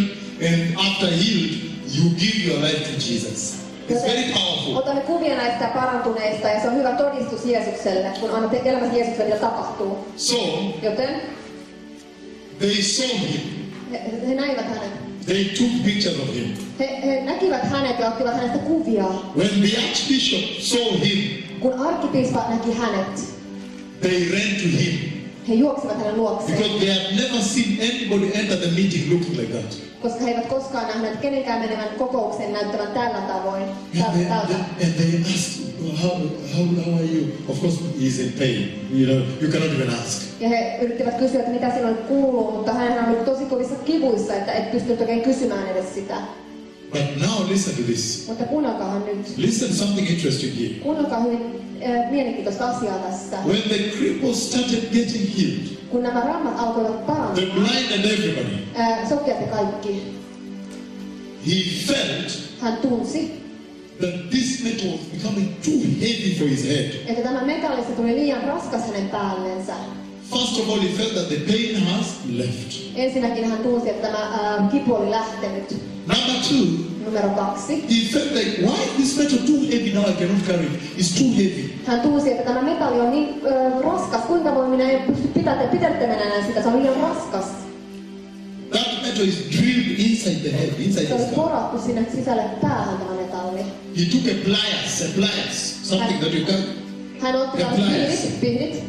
and after healed, you give your life to Jesus. It's very powerful. Otamme kuvia näistä parantuneista ja se on hyvä todistus Jeesukselle, kun annatte elämässä Jeesukselle, mitä tapahtuu. So, joten, they saw him. He, he näivät hänet. They took pictures of him. He, he näkivät hänet ja ottivat hänestä kuvia. When the archbishop saw him, kun arkkipiispa näki hänet, they ran to him. He juoksivat hänen luokseen. Because they have never seen anybody enter the meeting looking like that. Koska he eivät koskaan nähneet kenenkään menevän kokoukseen näyttävän tällä tavoin. And they, they, and they asked, how, how, how are you? Of course, he is in pain. You know, you cannot even ask. Ja he yrittivät kysyä, että mitä silloin kuuluu, mutta hän oli tosi kovissa kivuissa, että et pystynyt oikein kysymään edes sitä. But now listen to this. Mutta kuunnelkaahan nyt. Listen to something interesting here. Kuunnelkaa hyvin mielenkiintoista asiaa tässä. When the cripples started getting healed, kun nämä rammat alkoivat parantaa, the blind and everybody, äh, sokeat ja kaikki, he felt, hän tunsi, that this metal was becoming too heavy for his head. Että tämä metallista tuli liian raskas hänen päällensä. First of all, he felt that the pain has left. Ensinnäkin hän tunsi, että tämä äh, kipu oli lähtenyt. Number two, numero kaksi, he felt like, why is this metal too heavy now? I cannot carry it. It's too heavy. Hän tunsi, että tämä metalli on niin äh, raskas. Kuinka voi minä en pysty pitäyttämään sitä? Se on liian raskas. That metal is drilled inside the head, inside the skull. Se on porattu sinne sisälle päähän tämä metalli. He took a pliers, a pliers, something hän, that you can... Hän otti piirit, piirit.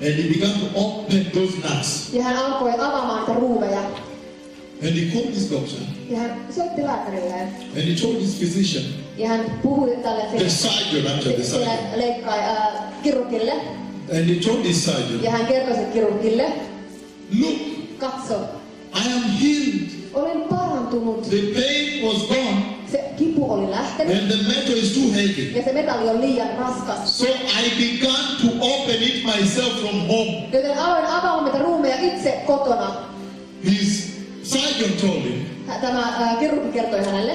And he began to open those nuts. Ja hän alkoi avaamaan niitä ruuveja. And he called his doctor. Ja hän soitti lääkärilleen. And he told his physician. Ja hän puhui tälle the surgeon after the surgeon. Leikkaa uh, kirurgille. And he told his surgeon. Ja hän kertoi sen kirurgille. Look. Katso. I am healed. Olen parantunut. The pain was gone. Se kipu oli lähtenyt. And the metal is too heavy. Ja se metalli on liian raskas. So I began to open it myself from home. Joten aloin avaamaan niitä ruumeja itse kotona. His surgeon told him. Tämä äh, kirurgi kertoi hänelle.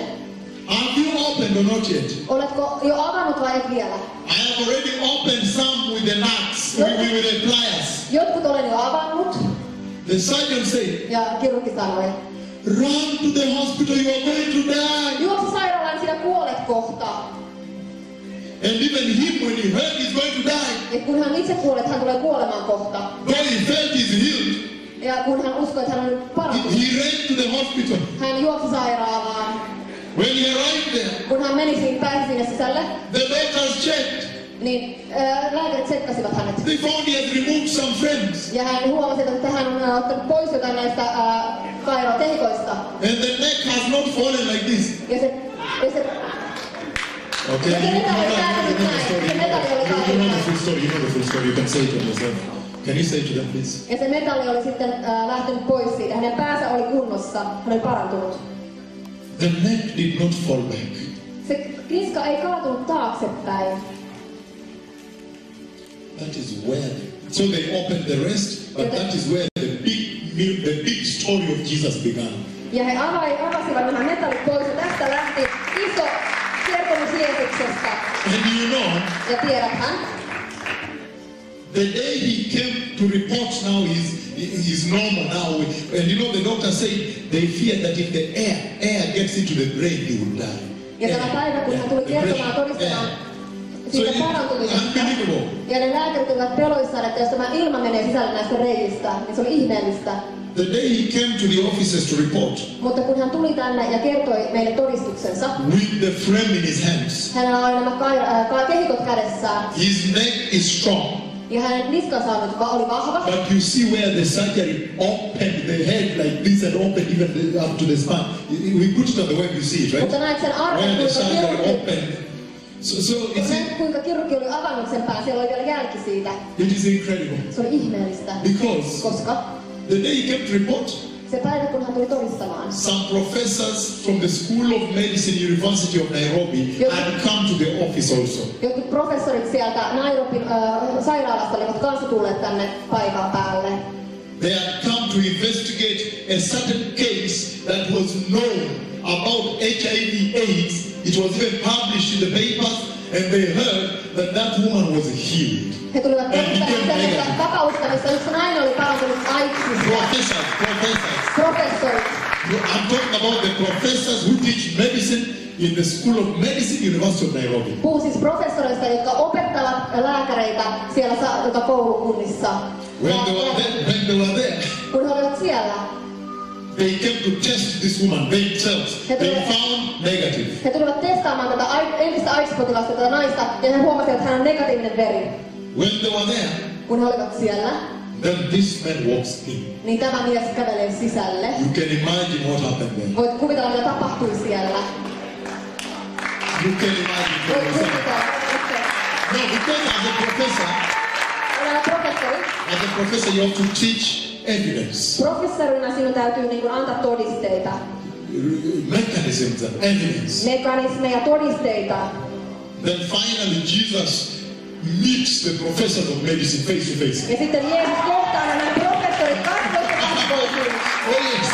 Have you opened or not yet? Oletko jo avannut vai et vielä? I have already opened some with the nuts, with, with the pliers. Jotkut olen jo avannut. The surgeon said, ja kirurgi sanoi, run to the hospital, you are going to die. Juokse sairaalaan, sinä kuolet kohta. And even him, when he heard, he's going to die. Ja kun hän itse kuolet, hän tulee kuolemaan kohta. But he felt he's healed. Ja kun hän uskoi, että hän on nyt parantunut. He, he ran to the hospital. Hän juokse sairaalaan. When he arrived there, kun hän meni sinne, pääsi sinne sisälle, the doctors checked. Niin äh, lääkärit tsekkasivat hänet. They found he had removed some friends. Ja hän huomasi, että hän on ottanut pois jotain näistä kairotehikoista. Äh, And the neck has not fallen like this. Ja se, ja se, okay, you, you, you know the full story, you know the full story, you can say it to yourself. Can you say it to them, please? Ja se metalli oli sitten äh, lähtenyt pois siitä, hänen päänsä oli kunnossa, hän oli parantunut. The neck did not fall back. Se niska ei kaatunut taaksepäin. That is where, so they opened the rest, but that is where the big, the big story of Jesus began. Ja he avasivat nämä metallit pois, ja tästä lähti iso kertomus Jeesuksesta. And you know, ja tiedäthän, the day he came to report now is is normal now, and you know the doctor said they fear that if the air air gets into the brain, he will die. Ja tänä päivänä, kun hän tuli kertomaan todistamaan siitä parantumisesta, ja ne lääkärit olivat peloissaan, että jos tämä ilma menee sisälle näistä reijistä, niin se oli ihmeellistä. The day he came to the offices to report, mutta kun hän tuli tänne ja kertoi meille todistuksensa, with the frame in his hands, hänellä oli nämä kehikot kädessään. His neck is strong. Ja hänen niskansa oli vahva. But you see where the surgery opened the head like this and opened even up to the spine. We put it on the web, you see it, right? Mutta näet sen arvon, kuinka kirurgi, so, so näet, kuinka kirurgi oli avannut sen pään, siellä oli vielä jälki siitä. It is incredible. Se oli ihmeellistä. Because koska the day he came to report, se päivä, kun hän tuli todistamaan, some professors from the School of Medicine University of Nairobi jotkut, had come to the office also. Jotkut professorit sieltä Nairobin äh, sairaalasta olivat kanssa tulleet tänne paikan päälle. They had come to investigate a certain case that was known about H I V AIDS. It was even published in the papers. And they heard that that woman was healed. He tulivat tutkimaan tapausta, missä yksi nainen oli parantunut AIDSista. Professors, professors. Professors. I'm talking about the professors who teach medicine in the School of Medicine University of Nairobi. Puhun siis professoreista, jotka opettavat lääkäreitä siellä koulukunnissa. When they were there, when they were there. Kun he olivat siellä. They came to test this woman themselves. They found negative. He tulivat testaamaan tätä entistä AIDS-potilasta, tätä naista, ja he huomasivat, että hän on negatiivinen veri. When they were there, kun he olivat siellä, then this man walks in. Niin tämä mies kävelee sisälle. You can imagine what happened there. Voit kuvitella, mitä tapahtui siellä. You can imagine what happened there. No, because as a professor, as a professor, you have to teach evidence. Professorina sinun täytyy niin kuin antaa todisteita. Mechanisms and evidence. Mekanismeja, todisteita. Then finally Jesus meets the professors of medicine face to face. Ja sitten Jeesus kohtaa nämä professorit kasvoista kasvoihin. Oh yes,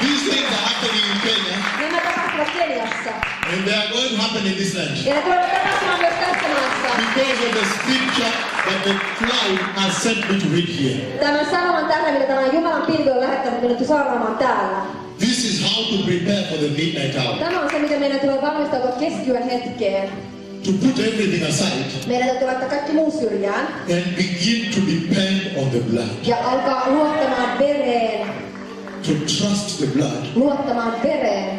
these things are happening in Kenya. Nämä tapahtuvat Keniassa. And they are going to happen in this land. Ja ne tulevat tapahtumaan myös tässä maassa. Because of the scripture that the cloud has sent me to read here. Tämän sanoman tähän, mitä tämä Jumalan pilvi on lähettänyt minut saarnaamaan täällä. This is how to prepare for the midnight hour. Tämä on se, miten meidän tulee valmistautua keskiyön hetkeen. To put everything aside. Meidän täytyy laittaa kaikki muu syrjään. And begin to depend on the blood. Ja alkaa luottamaan vereen. To trust the blood. Luottamaan vereen.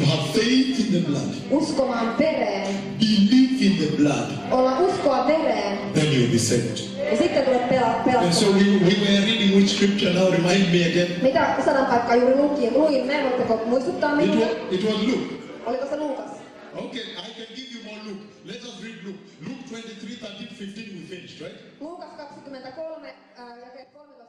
To have faith in the blood. Uskomaan vereen. Believe in the blood. Olla uskoa vereen. Then you will be saved. Ja sitten tulet pelastamaan. And so we, we were reading which scripture now, remind me again. Mitä sananpaikkaa juuri lukiin? Luin, mä en voitteko muistuttaa minua? It was Luke. Oliko se Luukas? Okay, I can give you more Luke. Let us read Luke. Luke twenty-three, thirteen, fifteen we finished, right? Luukas kaksikymmentäkolme, äh, jakeet kolme.